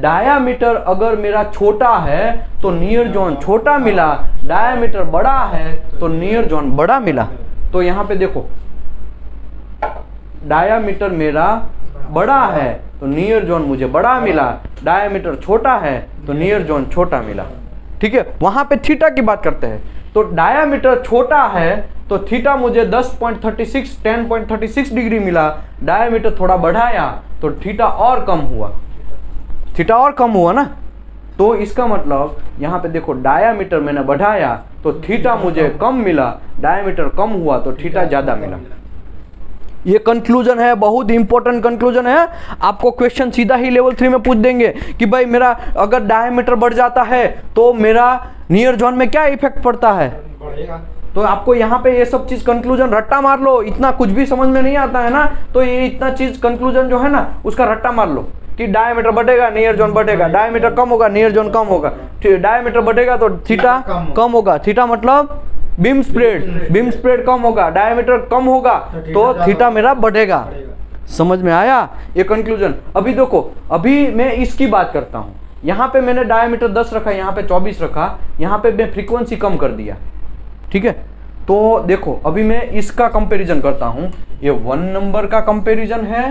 डायामीटर अगर मेरा छोटा है तो नियर जोन छोटा मिला, डायामीटर बड़ा है तो नियर जोन बड़ा मिला। तो यहाँ पे देखो डायामीटर मेरा बड़ा है तो नियर जोन मुझे बड़ा मिला, डायमीटर छोटा है तो नियर जोन छोटा मिला, ठीक है। वहाँ पे थीटा की बात करते हैं, तो डायमीटर छोटा है तो थीटा मुझे दस point thirty six ten point thirty six degree मिला, डायमीटर थोड़ा बढ़ाया तो थीटा और कम हुआ, थीटा और कम हुआ ना। तो इसका मतलब यहाँ पे देखो डायमीटर मैंने बढ़ाया तो थीटा मुझे कम मिला, डायमीटर कम हुआ तो थीटा ज़्यादा मिला। ये कंक्लूजन है, बहुत इंपॉर्टेंट कंक्लूजन है। आपको क्वेश्चन सीधा ही लेवल थ्री में पूछ देंगे कि भाई मेरा अगर डायमीटर बढ़ जाता है तो मेरा नियर जोन में क्या इफेक्ट पड़ता है, बढ़ेगा। तो आपको यहाँ पे ये सब चीज़ कंक्लूजन रट्टा मार लो, इतना कुछ भी समझ में नहीं आता है ना, तो ये इतना चीज़ कंक्लूजन जो है ना उसका रट्टा मार लो कि डायमीटर बढ़ेगा नियर जोन बढ़ेगा, डायमीटर कम होगा नियर जोन कम होगा, डायमीटर बढ़ेगा तो थीटा कम होगा, थीटा मतलब बीम स्प्रेड, बीम स्प्रेड कम होगा, डायमीटर कम होगा तो थीटा मेरा बढ़ेगा। समझ में आया ये कंक्लूजन? अभी देखो, अभी मैं इसकी बात करता हूँ, यहाँ पे मैंने डायमीटर दस रखा, यहाँ पे चौबीस रखा, यहाँ पे मैं फ्रीक्वेंसी कम कर दिया, ठीक है। तो देखो अभी मैं इसका कंपेरिजन करता हूँ, ये वन नंबर का कंपेरिजन है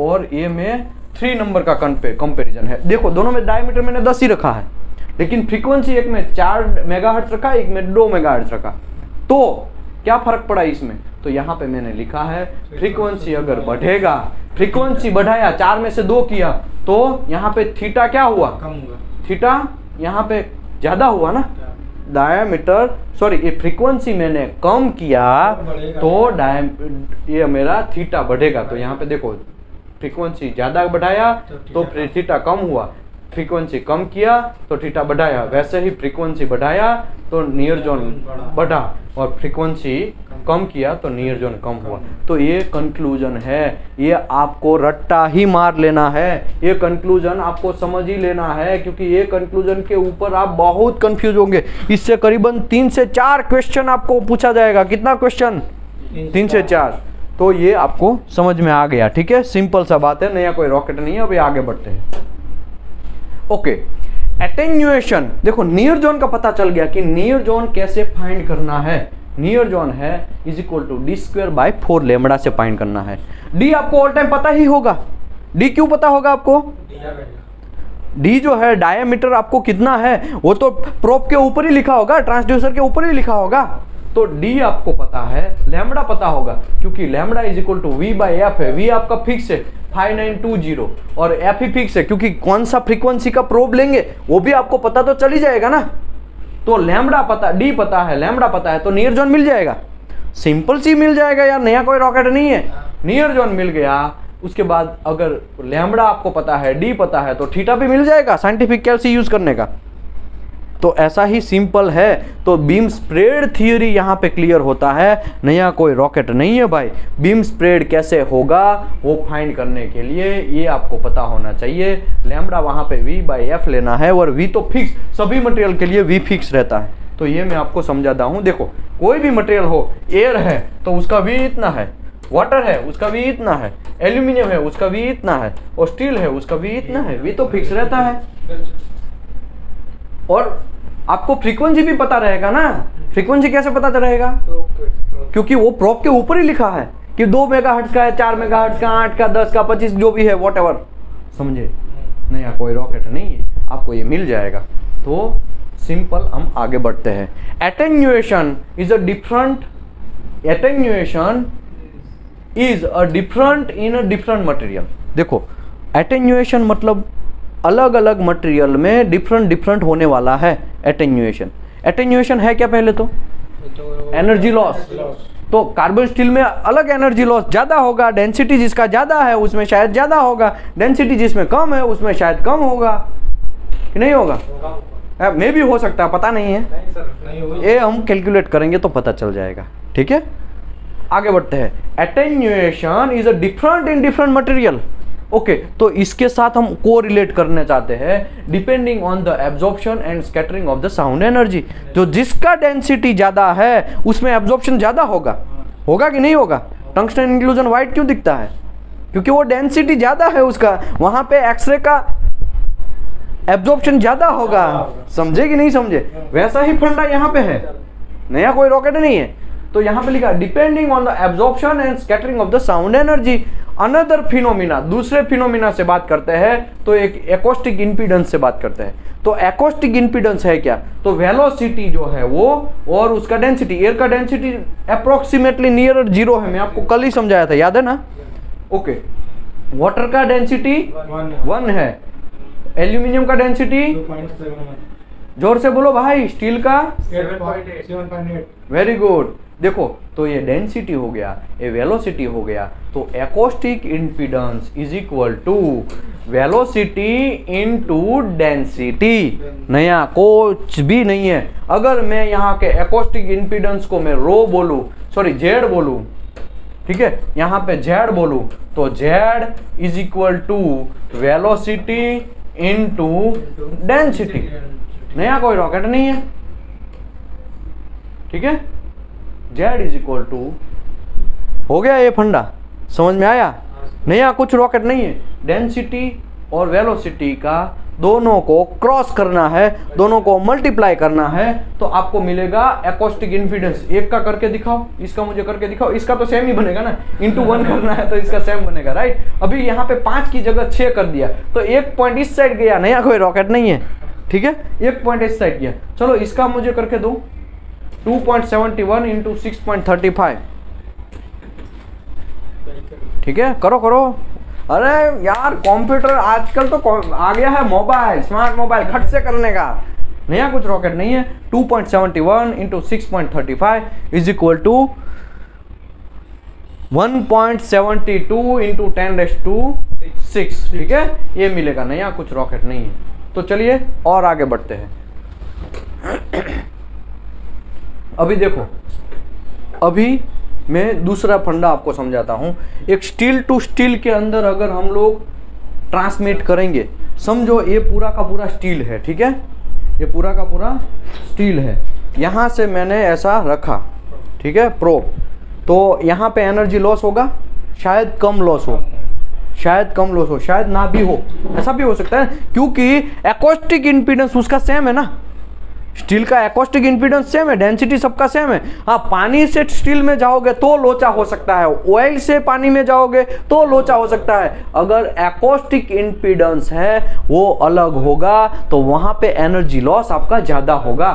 और ये मैं थ्री नंबर का कंपेरिजन है। देखो दोनों में डायमीटर मैंने दस ही रखा है, लेकिन फ्रीक्वेंसी एक में चार मेगाहर्ट्ज रखा, एक में दो मेगाहर्ट्ज रखा, तो क्या फर्क पड़ा इसमें? तो यहाँ पे मैंने लिखा है फ्रीक्वेंसी अगर बढ़ेगा, फ्रीक्वेंसी बढ़ाया, चार में से दो किया, तो यहाँ पे थीटा क्या हुआ? कम हुआ। थीटा यहाँ पे ज़्यादा हुआ ना, डायमीटर सॉरी ये फ्रीक्वेंसी मैंने कम किया तो डाय ये मेरा थीटा बढ़ेगा। तो यहाँ पे देखो फ्रीक्वेंसी ज़्यादा बढ़ाया तो थीटा कम हुआ, फ्रीक्वेंसी कम किया तो थीटा बढ़ाया, वैसे ही फ्रीक्वेंसी बढ़ाया तो नियर जोन बढ़ा और फ्रीक्वेंसी कम किया तो नियर जोन कम हुआ। तो ये कंक्लूजन है, ये आपको रट्टा ही मार लेना है, ये कंक्लूजन आपको समझ ही लेना है, क्योंकि ये कंक्लूजन के ऊपर आप बहुत कंफ्यूज होंगे। इससे करीबन तीन से चार क्वेश्चन आपको पूछा जाएगा। कितना क्वेश्चन? तीन से चार। तो ये आपको समझ में आ गया, ठीक है। सिंपल सा बात है, नया कोई रॉकेट नहीं है। अभी आगे बढ़ते हैं। Okay, attenuation. देखो नियर जोन का पता चल गया कि नियर जोन कैसे फाइंड करना है। नियर जोन है is equal to D square by four lambda से फाइंड करना है। डी आपको ऑल टाइम पता ही होगा। डी क्यों पता होगा आपको? डी जो है डायमीटर आपको कितना है वो तो प्रोप के ऊपर ही लिखा होगा, ट्रांसड्यूसर के ऊपर ही लिखा होगा, तो डी आपको पता है, लैम्बडा पता होगा क्योंकि lambda is equal to V by F है। वी आपका फिक्स है फाइव नाइन टू जीरो और एफ ही फिक्स है क्योंकि कौन सा फ्रीक्वेंसी का प्रोब लेंगे वो भी आपको पता तो चल ही जाएगा ना। तो लैम्बडा पता, डी पता है, लैम्बडा पता है तो नियर जोन मिल जाएगा, सिंपल सी मिल जाएगा यार, नया कोई रॉकेट नहीं है, नियर जोन मिल गया। उसके बाद अगर लैम्बडा आपको पता है, डी पता है तो थीटा भी मिल जाएगा, साइंटिफिक कैलसी यूज करने का। तो ऐसा ही सिंपल है। तो बीम स्प्रेड थियोरी यहाँ पे क्लियर होता है, नया कोई रॉकेट नहीं है भाई। बीम स्प्रेड कैसे होगा वो फाइंड करने के लिए ये आपको पता होना चाहिए। लैम्बडा वहाँ पे v बाई एफ लेना है और v तो फिक्स, सभी मटेरियल के लिए v फिक्स रहता है। तो ये मैं आपको समझाता हूँ। देखो कोई भी मटेरियल हो, एयर है तो उसका v इतना है, वाटर है उसका v इतना है, एल्यूमिनियम है उसका v इतना है और स्टील है उसका v इतना है, v तो फिक्स रहता है। और आपको फ्रीक्वेंसी भी पता रहेगा ना। फ्रीक्वेंसी कैसे पता रहेगा? क्योंकि वो प्रोब के ऊपर ही लिखा है कि दो मेगा हर्ट्ज का है, चार मेगा हर्ट्ज का, आठ का, दस का, पच्चीस, जो भी है वॉट एवर, समझे? नहीं यार कोई रॉकेट नहीं है, आपको ये मिल जाएगा। तो सिंपल हम आगे बढ़ते हैं। Attenuation is a different attenuation is a different in a different material. देखो एटेन्यूएशन मतलब अलग अलग मटेरियल में डिफरेंट डिफरेंट होने वाला है एटेन्यूएशन। एटेन्यूएशन है क्या? पहले तो एनर्जी लॉस। तो कार्बन स्टील में अलग एनर्जी लॉस ज़्यादा होगा, डेंसिटी जिसका ज़्यादा है उसमें शायद ज़्यादा होगा, डेंसिटी जिसमें कम है उसमें शायद कम होगा कि नहीं होगा? मे भी हो सकता है, पता नहीं है, ये हम कैलकुलेट करेंगे तो पता चल जाएगा। ठीक है, आगे बढ़ते हैं। Attenuation is a different in different material. Okay okay, तो इसके साथ हम को रिलेट करना चाहते हैं depending on the absorption and scattering of the sound energy. जो जिसका डेंसिटी ज़्यादा है उसमें एब्जॉर्प्शन ज़्यादा होगा, होगा कि नहीं होगा? टंगस्टन इंक्लूजन वाइट क्यों दिखता है? क्योंकि वो डेंसिटी ज़्यादा है उसका, वहाँ पे एक्सरे का एब्जॉर्प्शन ज़्यादा होगा। समझे कि नहीं समझे? वैसा ही फंडा यहाँ पे है, नया कोई रॉकेट नहीं है। तो यहाँ पे लिखा depending on the absorption and scattering of the sound energy. Another phenomena, दूसरे फिनोमिना से बात करते हैं तो एक एकॉस्टिक इंपीडेंस से बात करते हैं। तो एकॉस्टिक इंपीडेंस है क्या? तो वेलोसिटी जो है वो और उसका डेंसिटी, एयर का डेंसिटी अप्रोक्सीमेटली नियर जीरो है, मैं आपको कल ही समझाया था, याद है ना? Okay okay. वाटर का डेंसिटी वन है, एल्यूमिनियम का डेंसिटी, जोर से बोलो भाई, स्टील का seven point eight. Very good. देखो तो ये डेंसिटी हो गया, ये वेलोसिटी हो गया। तो acoustic impedance is equal to velocity into density. नया कुछ भी नहीं है। अगर मैं यहाँ के एकॉस्टिक इंपीडेंस को मैं रो बोलूँ, सॉरी जेड बोलूँ, ठीक है, यहाँ पे जेड बोलूँ तो Z is equal to velocity into density. नया कोई रॉकेट नहीं है, ठीक है। जेड इज इक्वल टू, हो गया ये फंडा, समझ में आया? नया कुछ रॉकेट नहीं है। डेंसिटी और वेलोसिटी का दोनों को क्रॉस करना है, दोनों को मल्टीप्लाई करना है तो आपको मिलेगा एकॉस्टिक इंपीडेंस। एक का करके दिखाओ, इसका मुझे करके दिखाओ, इसका तो सेम ही बनेगा ना, इंटू वन करना है तो इसका सेम बनेगा, राइट। अभी यहाँ पे पाँच की जगह छः कर दिया तो एक पॉइंट इस साइड गया, नया कोई रॉकेट नहीं है, ठीक है, एक पॉइंट इस साइड गया। चलो इसका मुझे करके दो, two point seven one into six point thirty five, ठीक है, करो करो। अरे यार कंप्यूटर आजकल तो आ गया है, मोबाइल, स्मार्ट मोबाइल, खट से करने का। नया कुछ रॉकेट नहीं है। Two point seven one into six point thirty five is equal to one point seven two into ten raise to six, ठीक है, ये मिलेगा। नया कुछ रॉकेट नहीं है। तो चलिए और आगे बढ़ते हैं। अभी देखो, अभी मैं दूसरा फंडा आपको समझाता हूँ। एक स्टील टू स्टील के अंदर अगर हम लोग ट्रांसमिट करेंगे, समझो ये पूरा का पूरा स्टील है, ठीक है, ये पूरा का पूरा स्टील है। यहाँ से मैंने ऐसा रखा, ठीक है, प्रोब, तो यहाँ पे एनर्जी लॉस होगा, शायद कम लॉस हो, शायद कम लॉस हो, शायद ना भी हो, ऐसा भी हो सकता है क्योंकि एकॉस्टिक इंपीडेंस उसका सेम है ना। स्टील का एकॉस्टिक इंपीडेंस सेम है, डेंसिटी सबका सेम है। हाँ, पानी से स्टील में जाओगे तो लोचा हो सकता है, ऑयल से पानी में जाओगे तो लोचा हो सकता है। अगर एकॉस्टिक इंपीडेंस है वो अलग होगा तो वहाँ पे एनर्जी लॉस आपका ज़्यादा होगा,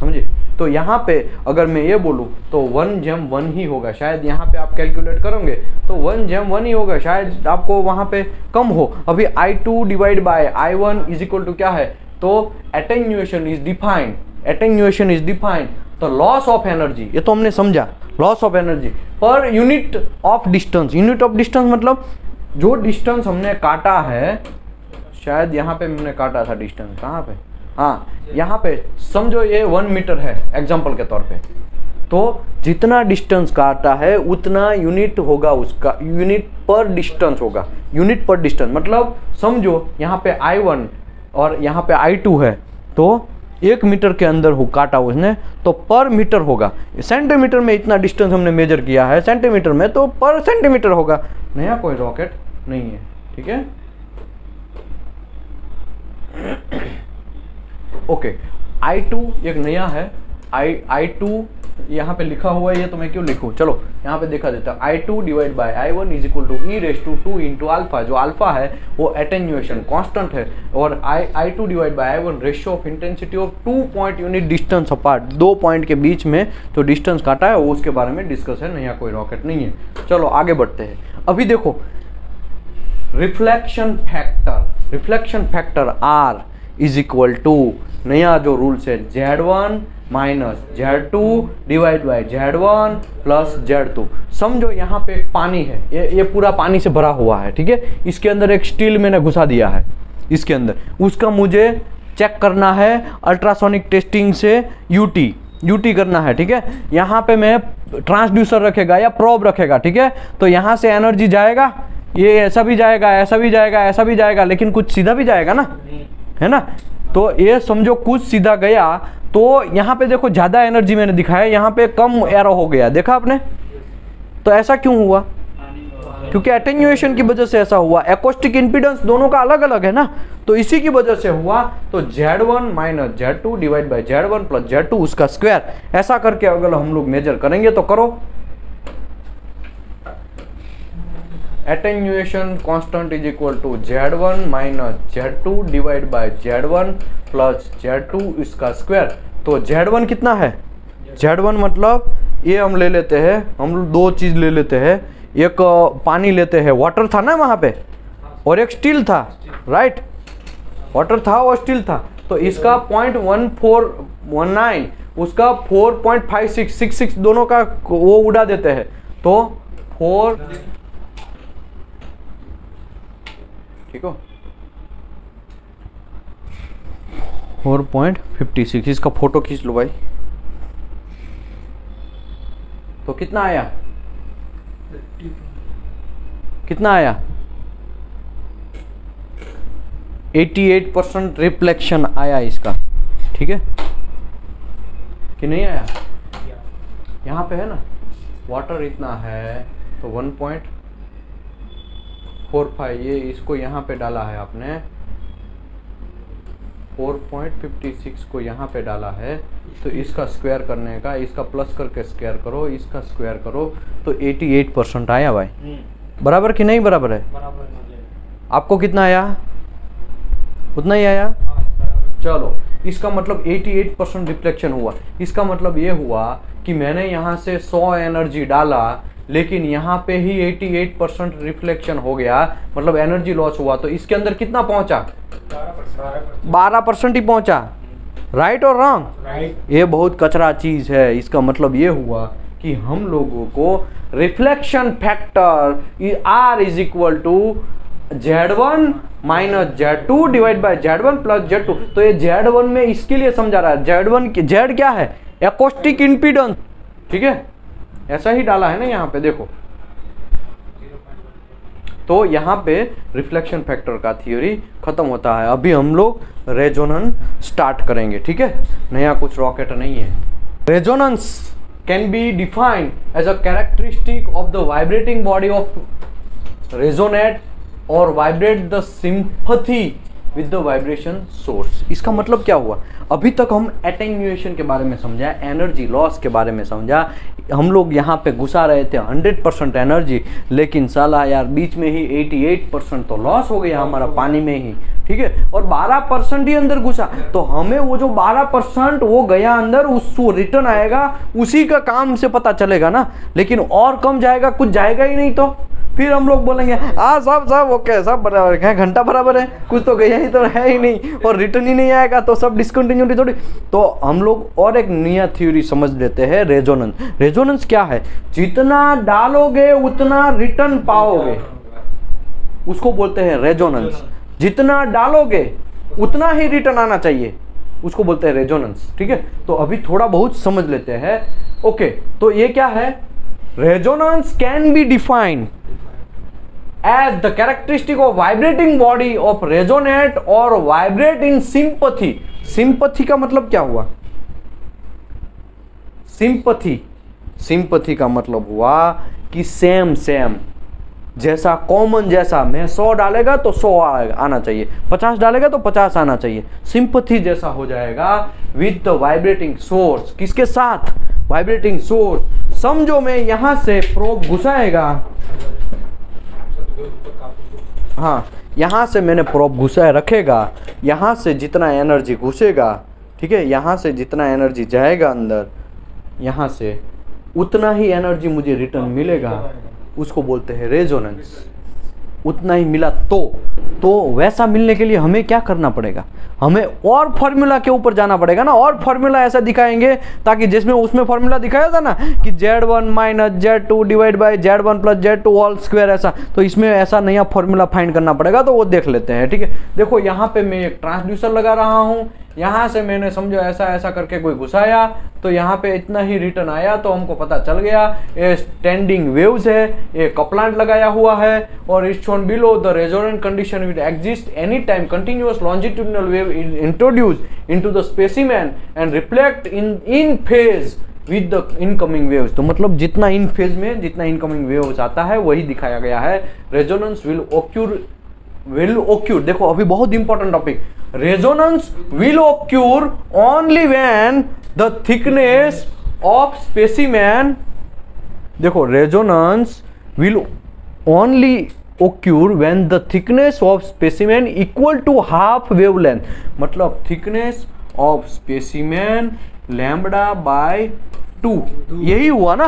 समझे। तो यहाँ पे अगर मैं ये बोलूँ तो वन जम वन ही होगा, शायद यहाँ पे आप कैलकुलेट करोगे तो वन जम वन ही होगा, शायद आपको वहाँ पे कम हो। अभी I two divide by I one is equal to क्या है, तो attenuation is defined, attenuation is defined तो लॉस ऑफ एनर्जी, ये तो हमने समझा, loss of energy per unit of distance. Unit of distance मतलब जो डिस्टेंस हमने काटा है, शायद यहाँ पे हमने काटा था डिस्टेंस, कहाँ पे, हाँ यहाँ पे, समझो ये वन मीटर है एग्जाम्पल के तौर पे, तो जितना डिस्टेंस काटा है उतना यूनिट होगा, उसका यूनिट पर डिस्टेंस होगा, यूनिट पर डिस्टेंस मतलब समझो यहाँ पे आई वन और यहाँ पे आई टू है, तो एक मीटर के अंदर हो काटा उसने तो पर मीटर होगा, सेंटीमीटर में इतना डिस्टेंस हमने मेजर किया है सेंटीमीटर में तो पर सेंटीमीटर होगा। नया कोई रॉकेट नहीं है, ठीक है ओके। आई टू एक नया है, आई आई टू यहाँ पे लिखा हुआ है, ये तो मैं क्यों लिखूँ, चलो यहाँ पे देखा देता है। I two divide by I one is equal to E raise to two into alpha, जो अल्फा है वो एटेन्यूएशन कांस्टेंट है, और I I two divide by I one ratio of intensity of two point unit distance apart, दो पॉइंट के बीच में जो डिस्टेंस काटा है वो उसके बारे में डिस्कस है, नया कोई रॉकेट नहीं है। चलो आगे बढ़ते हैं। अभी देखो reflection factor, reflection factor R is equal to, नया जो रूल्स है Z one minus Z two divide by Z one plus Z two. समझो यहाँ पे पानी है, ये ये पूरा पानी से भरा हुआ है, ठीक है, इसके अंदर एक स्टील मैंने घुसा दिया है इसके अंदर, उसका मुझे चेक करना है अल्ट्रासोनिक टेस्टिंग से, यूटी यूटी करना है, ठीक है। यहाँ पे मैं ट्रांसड्यूसर रखेगा या प्रोब रखेगा, ठीक है, तो यहाँ से एनर्जी जाएगा, ये ऐसा भी जाएगा, ऐसा भी जाएगा, ऐसा भी जाएगा, लेकिन कुछ सीधा भी जाएगा ना, है ना। तो ये समझो कुछ सीधा गया तो यहाँ पे देखो ज़्यादा एनर्जी मैंने दिखाया, यहाँ पे कम एरो हो गया, देखा आपने, तो ऐसा क्यों हुआ, क्योंकि एटेन्यूएशन की वजह से ऐसा हुआ। एकॉस्टिक इंपीडेंस दोनों का अलग अलग है ना, तो इसी की वजह से हुआ। तो Z one minus Z two divide by Z one plus Z two उसका स्क्वायर, ऐसा करके अगर हम लोग मेजर करेंगे तो करो। Attenuation constant is equal to Z one minus Z two divide by Z one plus Z two इसका स्क्वायर। तो जेड वन कितना है, जेड वन मतलब ये हम ले लेते हैं, हम दो चीज़ ले लेते हैं, एक पानी लेते हैं, वाटर था ना वहाँ पे, और एक स्टील था, राइट, वाटर था और स्टील था, तो इसका point one four one nine उसका four point five six six six दोनों का वो उड़ा देते हैं, तो फोर, ठीक हो, फोर पॉइंट फिफ्टी सिक्स, इसका फोटो खींच लो भाई। तो कितना आया, कितना आया, अठासी परसेंट रिफ्लेक्शन आया इसका, ठीक है कि नहीं आया। यहाँ पे है ना वाटर इतना है तो वन पॉइंट फोर फाइव, ये इसको यहाँ पे डाला है आपने, फोर पॉइंट फिफ्टी सिक्स को यहाँ पे डाला है, तो इसका स्क्वायर करने का, इसका प्लस करके स्क्वायर करो, इसका स्क्वायर करो, तो अठासी परसेंट आया भाई, बराबर कि नहीं बराबर है, बराबर है। आपको कितना आया, उतना ही आया, चलो इसका मतलब अठासी परसेंट रिफ्लेक्शन हुआ। इसका मतलब ये हुआ कि मैंने यहाँ से सौ एनर्जी डाला लेकिन यहाँ पे ही अठासी परसेंट रिफ्लेक्शन हो गया, मतलब एनर्जी लॉस हुआ। तो इसके अंदर कितना पहुँचा, बारह परसेंट ही पहुँचा, राइट और रॉन्ग, ये बहुत कचरा चीज़ है। इसका मतलब ये हुआ कि हम लोगों को reflection factor R is equal to Z one minus Z two divide by Z one plus Z two. तो ये जेड वन में इसके लिए समझा रहा है, जेड वन जेड क्या है, एकॉस्टिक इंपीडेंस, ठीक है, ऐसा ही डाला है ना यहाँ पे देखो। तो यहाँ पे रिफ्लेक्शन फैक्टर का थियोरी खत्म होता है। अभी हम लोग रेजोनेंस स्टार्ट करेंगे, ठीक है, नया कुछ रॉकेट नहीं है। Resonance can be defined as a characteristic of the vibrating body of resonate or vibrate the sympathy with the vibration source. इसका मतलब क्या हुआ, अभी तक हम एटेन्यूएशन के बारे में समझा, एनर्जी लॉस के बारे में समझा, हम लोग यहाँ पे घुसा रहे थे हंड्रेड परसेंट एनर्जी, लेकिन साला यार बीच में ही अठासी परसेंट तो लॉस हो गया हमारा पानी में ही, ठीक है, और बारह परसेंट ही अंदर घुसा, तो हमें वो जो बारह परसेंट वो गया अंदर, उसको रिटर्न आएगा उसी का काम से पता चलेगा ना। लेकिन और कम जाएगा, कुछ जाएगा ही नहीं, तो फिर हम लोग बोलेंगे हाँ सब सब ओके, सब बराबर है, घंटा बराबर है, कुछ तो गया ही तो है ही नहीं और रिटर्न ही नहीं आएगा, तो सब डिस्कंटिन्यूटी थोड़ी। तो हम लोग और एक नया थ्योरी समझ लेते हैं, रेजोनेंस। रेजोनेंस क्या है? जितना डालोगे उतना रिटर्न पाओगे, उसको बोलते हैं रेजोनेंस। जितना डालोगे उतना ही रिटर्न आना चाहिए, उसको बोलते हैं रेजोनेंस। ठीक है, तो अभी थोड़ा बहुत समझ लेते हैं। ओके, तो ये क्या है? Resonance can be defined as the characteristic of vibrating body of resonate or vibrate in sympathy। sympathy का मतलब क्या हुआ? sympathy, sympathy का मतलब हुआ कि सेम सेम जैसा, कॉमन जैसा। मैं सौ डालेगा तो सौ आना चाहिए, पचास डालेगा तो पचास आना चाहिए, सिंपथी जैसा हो जाएगा विद द वाइब्रेटिंग सोर्स। किसके साथ? Vibrating source. समझो मैं यहाँ से प्रोब घुसाएगा, हाँ यहाँ से मैंने प्रोब घुसाए रखेगा, यहाँ से जितना एनर्जी घुसेगा, ठीक है, यहाँ से जितना एनर्जी जाएगा अंदर, यहाँ से उतना ही एनर्जी मुझे रिटर्न मिलेगा, उसको बोलते हैं रेजोनेंस। उतना ही मिला तो तो वैसा मिलने के लिए हमें क्या करना पड़ेगा? हमें और फॉर्मूला के ऊपर जाना पड़ेगा ना, और फॉर्मूला ऐसा दिखाएंगे ताकि जिसमें उसमें फॉर्मूला दिखाया था ना कि Z one minus Z two divide by Z one plus Z two all square, ऐसा। तो इसमें ऐसा नया फॉर्मूला फाइंड करना पड़ेगा, तो वो देख लेते हैं। ठीक है, देखो यहाँ पे मैं एक ट्रांसड्यूसर लगा रहा हूँ, यहाँ से मैंने समझो ऐसा ऐसा करके कोई घुसाया, तो यहाँ पे इतना ही रिटर्न आया, तो हमको पता चल गया ये स्टैंडिंग वेव्स है, ये कपलांट लगाया हुआ है। और it's shown below the resonant condition will exist any time continuous longitudinal wave introduce into the specimen and reflect in in phase with the incoming waves. तो मतलब जितना इन फेज में जितना इनकमिंग वेव्स आता है वही दिखाया गया है। Resonance will occur will occur, देखो अभी बहुत important topic, resonance will occur only when the thickness of specimen, देखो resonance will only occur when the thickness of specimen equal to half wavelength, मतलब thickness of specimen lambda by two, यही हुआ ना,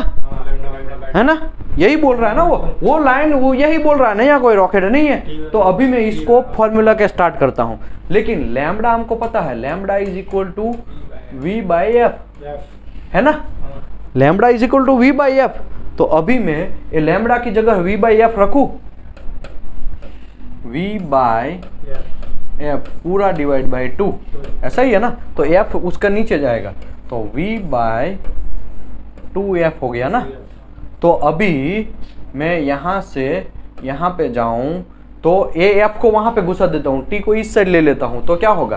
है ना, यही बोल रहा है ना वो वो लाइन, वो यही बोल रहा है ना, यहाँ कोई रॉकेट नहीं है। तो अभी मैं इसको फॉर्मूला के स्टार्ट करता हूँ, लेकिन लैम्बडा हमको पता है, lambda is equal to V by F, है ना, lambda is equal to V by F. तो अभी मैं ये लैम्बडा की जगह वी बाई एफ रखू, वी बाई एफ पूरा डिवाइड बाई टू, ऐसा ही है ना, तो एफ उसका नीचे जाएगा, तो वी बाई टू एफ हो गया ना। तो अभी मैं यहाँ से यहाँ पे जाऊँ तो ए एफ को वहाँ पे घुसा देता हूँ, टी को इस साइड ले लेता हूँ, तो क्या होगा?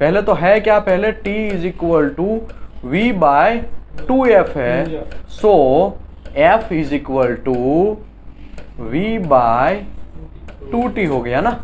पहले तो है क्या, पहले T is equal to V by two F है, so F is equal to V by two T हो गया ना।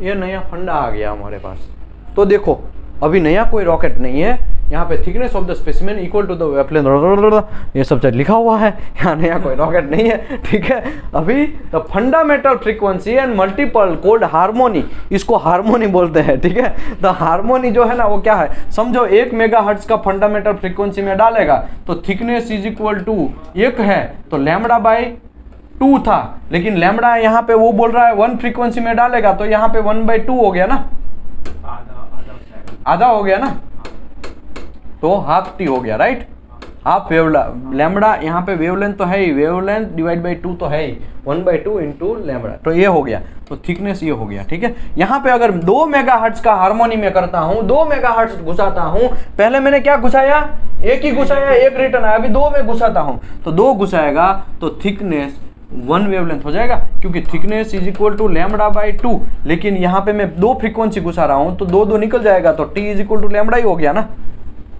ये नया फंडा आ गया हमारे पास। तो देखो अभी नया कोई रॉकेट नहीं है, यहाँ पे thickness of the specimen equal to the wavelength, ये सब चीज लिखा हुआ है, यहाँ नया कोई रॉकेट नहीं है। ठीक है, अभी the fundamental frequency and multiple called harmony, इसको हार्मोनी बोलते हैं। ठीक है, द हार्मोनी जो है ना वो क्या है, समझो एक मेगा हर्ट्ज का फंडामेंटल फ्रीक्वेंसी में डालेगा तो थिकनेस इज इक्वल टू एक है, तो लैम्बडा बाई टू था, लेकिन लैम्बडा यहाँ पे वो बोल रहा है वन फ्रीक्वेंसी में डालेगा, तो यहाँ पे वन बाई टू हो गया ना, आधा हो गया ना, तो हाफ टी हो गया, राइट। हाफ वेवला लैम्बडा, यहाँ पे वेवलेंथ तो है ही, वेवलेंथ डिवाइड बाई टू तो है ही, one by two into lambda, तो ये हो गया, तो थिकनेस ये हो गया। ठीक है, यहाँ पे अगर दो मेगा हर्ट्ज का हार्मोनी में करता हूँ, दो मेगा हर्ट्ज घुसाता हूँ, पहले मैंने क्या घुसाया, एक ही घुसाया, एक रिटर्न आया, अभी दो में घुसाता हूँ, तो दो घुसाएगा तो थिकनेस वन वेवलेंथ हो जाएगा, क्योंकि thickness is equal to lambda by two, लेकिन यहाँ पे मैं दो फ्रीक्वेंसी घुसा रहा हूँ तो दो दो निकल जाएगा, तो T is equal to lambda ही हो गया ना,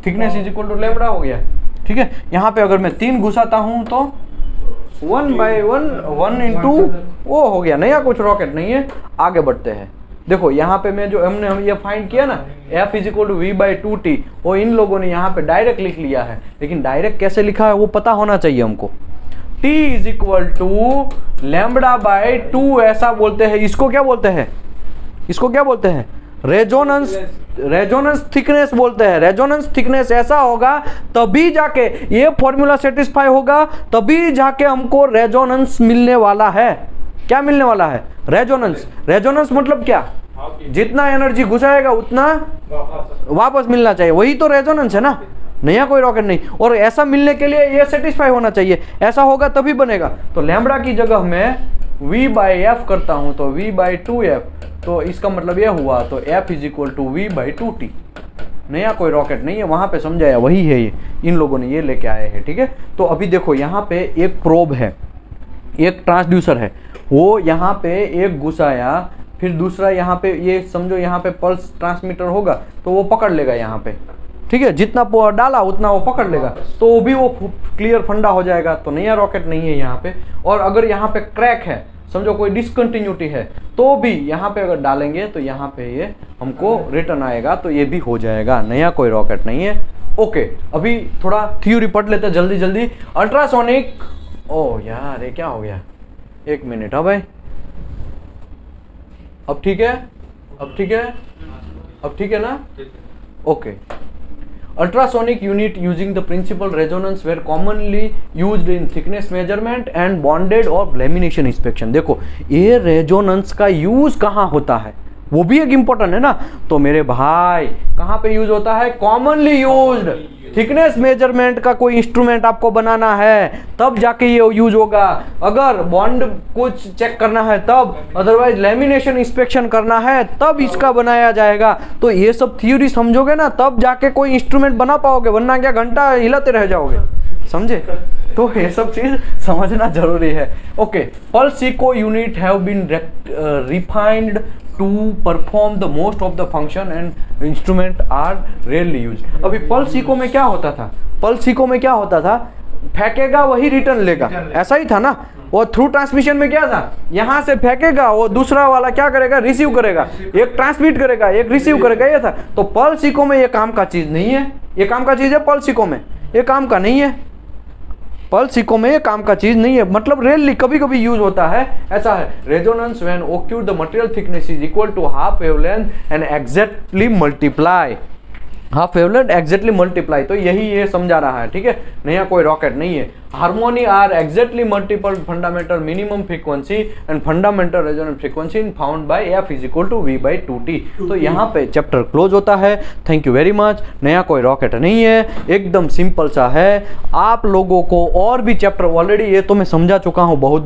thickness is equal to lambda हो गया। ठीक है, यहाँ पे अगर मैं तीन घुसाता हूँ तो one by one one into वो हो गया, नया कुछ रॉकेट नहीं है। आगे बढ़ते हैं, देखो यहाँ पे मैं जो हमने हम ये फाइंड किया ना F is equal to V by two T, वो इन लोगों ने यहाँ पे डायरेक्ट लिख लिया है, लेकिन डायरेक्ट कैसे लिखा है वो पता होना चाहिए हमको। T is equal to lambda by two ऐसा बोलते हैं, इसको क्या बोलते हैं, इसको क्या बोलते हैं, रेजोनेंस, रेजोनेंस थिकनेस बोलते हैं। रेजोनेंस थिकनेस ऐसा होगा तभी जाके ये फॉर्मूला सेटिस्फाई होगा, तभी जाके हमको रेजोनेंस मिलने वाला है। क्या मिलने वाला है? रेजोनेंस। रेजोनेंस मतलब क्या? जितना एनर्जी घुसाएगा उतना वापस मिलना चाहिए, वही तो रेजोनेंस है ना, नया कोई रॉकेट नहीं। और ऐसा मिलने के लिए ये सेटिस्फाई होना चाहिए, ऐसा होगा तभी बनेगा। तो लैम्बडा की जगह मैं v बाई एफ करता हूं तो v बाई टू एफ, तो इसका मतलब ये हुआ तो f is equal to V by two T. नया कोई रॉकेट नहीं है, वहां पे समझाया वही है, ये इन लोगों ने ये लेके आए हैं। ठीक है, तो अभी देखो यहाँ पे एक प्रोब है, एक ट्रांसड्यूसर है, वो यहाँ पे एक घुसाया, फिर दूसरा यहाँ पे ये समझो यहाँ पे पल्स ट्रांसमीटर होगा तो वो पकड़ लेगा यहाँ पे। ठीक है, जितना डाला उतना वो पकड़ लेगा, तो भी वो क्लियर फंडा हो जाएगा, तो नया रॉकेट नहीं है यहाँ पे। और अगर यहाँ पे क्रैक है, समझो कोई डिसकंटिन्यूटी है, तो भी यहाँ पे अगर डालेंगे तो यहाँ पे ये हमको रिटर्न आएगा, तो ये भी हो जाएगा, नया कोई रॉकेट नहीं है। ओके, अभी थोड़ा थ्योरी पढ़ लेते जल्दी जल्दी। अल्ट्रासोनिक, ओह यार ये क्या हो गया, एक मिनट। हाँ भाई, अब ठीक है, अब ठीक है, अब ठीक है ना? Okay, ultrasonic unit using the principle resonance were commonly used in thickness measurement and bonded or lamination inspection। देखो ये resonance का यूज कहाँ होता है, वो भी एक इम्पोर्टेंट है ना। तो मेरे भाई कहाँ पे यूज होता है? Commonly used. थिकनेस मेजरमेंट का कोई इंस्ट्रूमेंट आपको बनाना है तब जाके ये यूज होगा, अगर बॉन्ड कुछ चेक करना है तब, अदरवाइज लेमिनेशन इंस्पेक्शन करना है तब इसका बनाया जाएगा। तो ये सब थ्योरी समझोगे ना तब जाके कोई इंस्ट्रूमेंट बना पाओगे, वरना क्या घंटा हिलाते रह जाओगे, समझे? तो ये सब चीज समझना जरूरी है। Okay, pulse echo unit have been refined to perform the most of the function and instrument are rarely used। अभी पल्स इको में क्या होता था, पल्स इको में क्या होता था, फेंकेगा वही रिटर्न लेगा, ऐसा ही था ना। और थ्रू ट्रांसमिशन में क्या था, यहाँ से फेंकेगा और दूसरा वाला क्या करेगा, रिसीव करेगा, एक ट्रांसमिट करेगा एक रिसीव करेगा, ये था। तो पल्स इको में ये काम का चीज नहीं है, ये काम का चीज है पल्स इको में, ये काम का नहीं है, पल्स इको में काम का चीज नहीं है, मतलब रेयरली, कभी कभी यूज होता है, ऐसा है। Resonance when occurred the material thickness is equal to half wavelength and exactly multiply, half wavelength exactly multiply, तो यही ये समझा रहा है। ठीक है, नया कोई रॉकेट नहीं है। Harmony are exactly multiple fundamental minimum frequency and fundamental resonant frequency found by F is equal to V by two T. तो यहाँ पे चैप्टर क्लोज होता है। Thank you very much. नया कोई रॉकेट नहीं है, एकदम सिंपल सा है। आप लोगों को और भी चैप्टर ऑलरेडी ये तो मैं समझा चुका हूँ बहुत।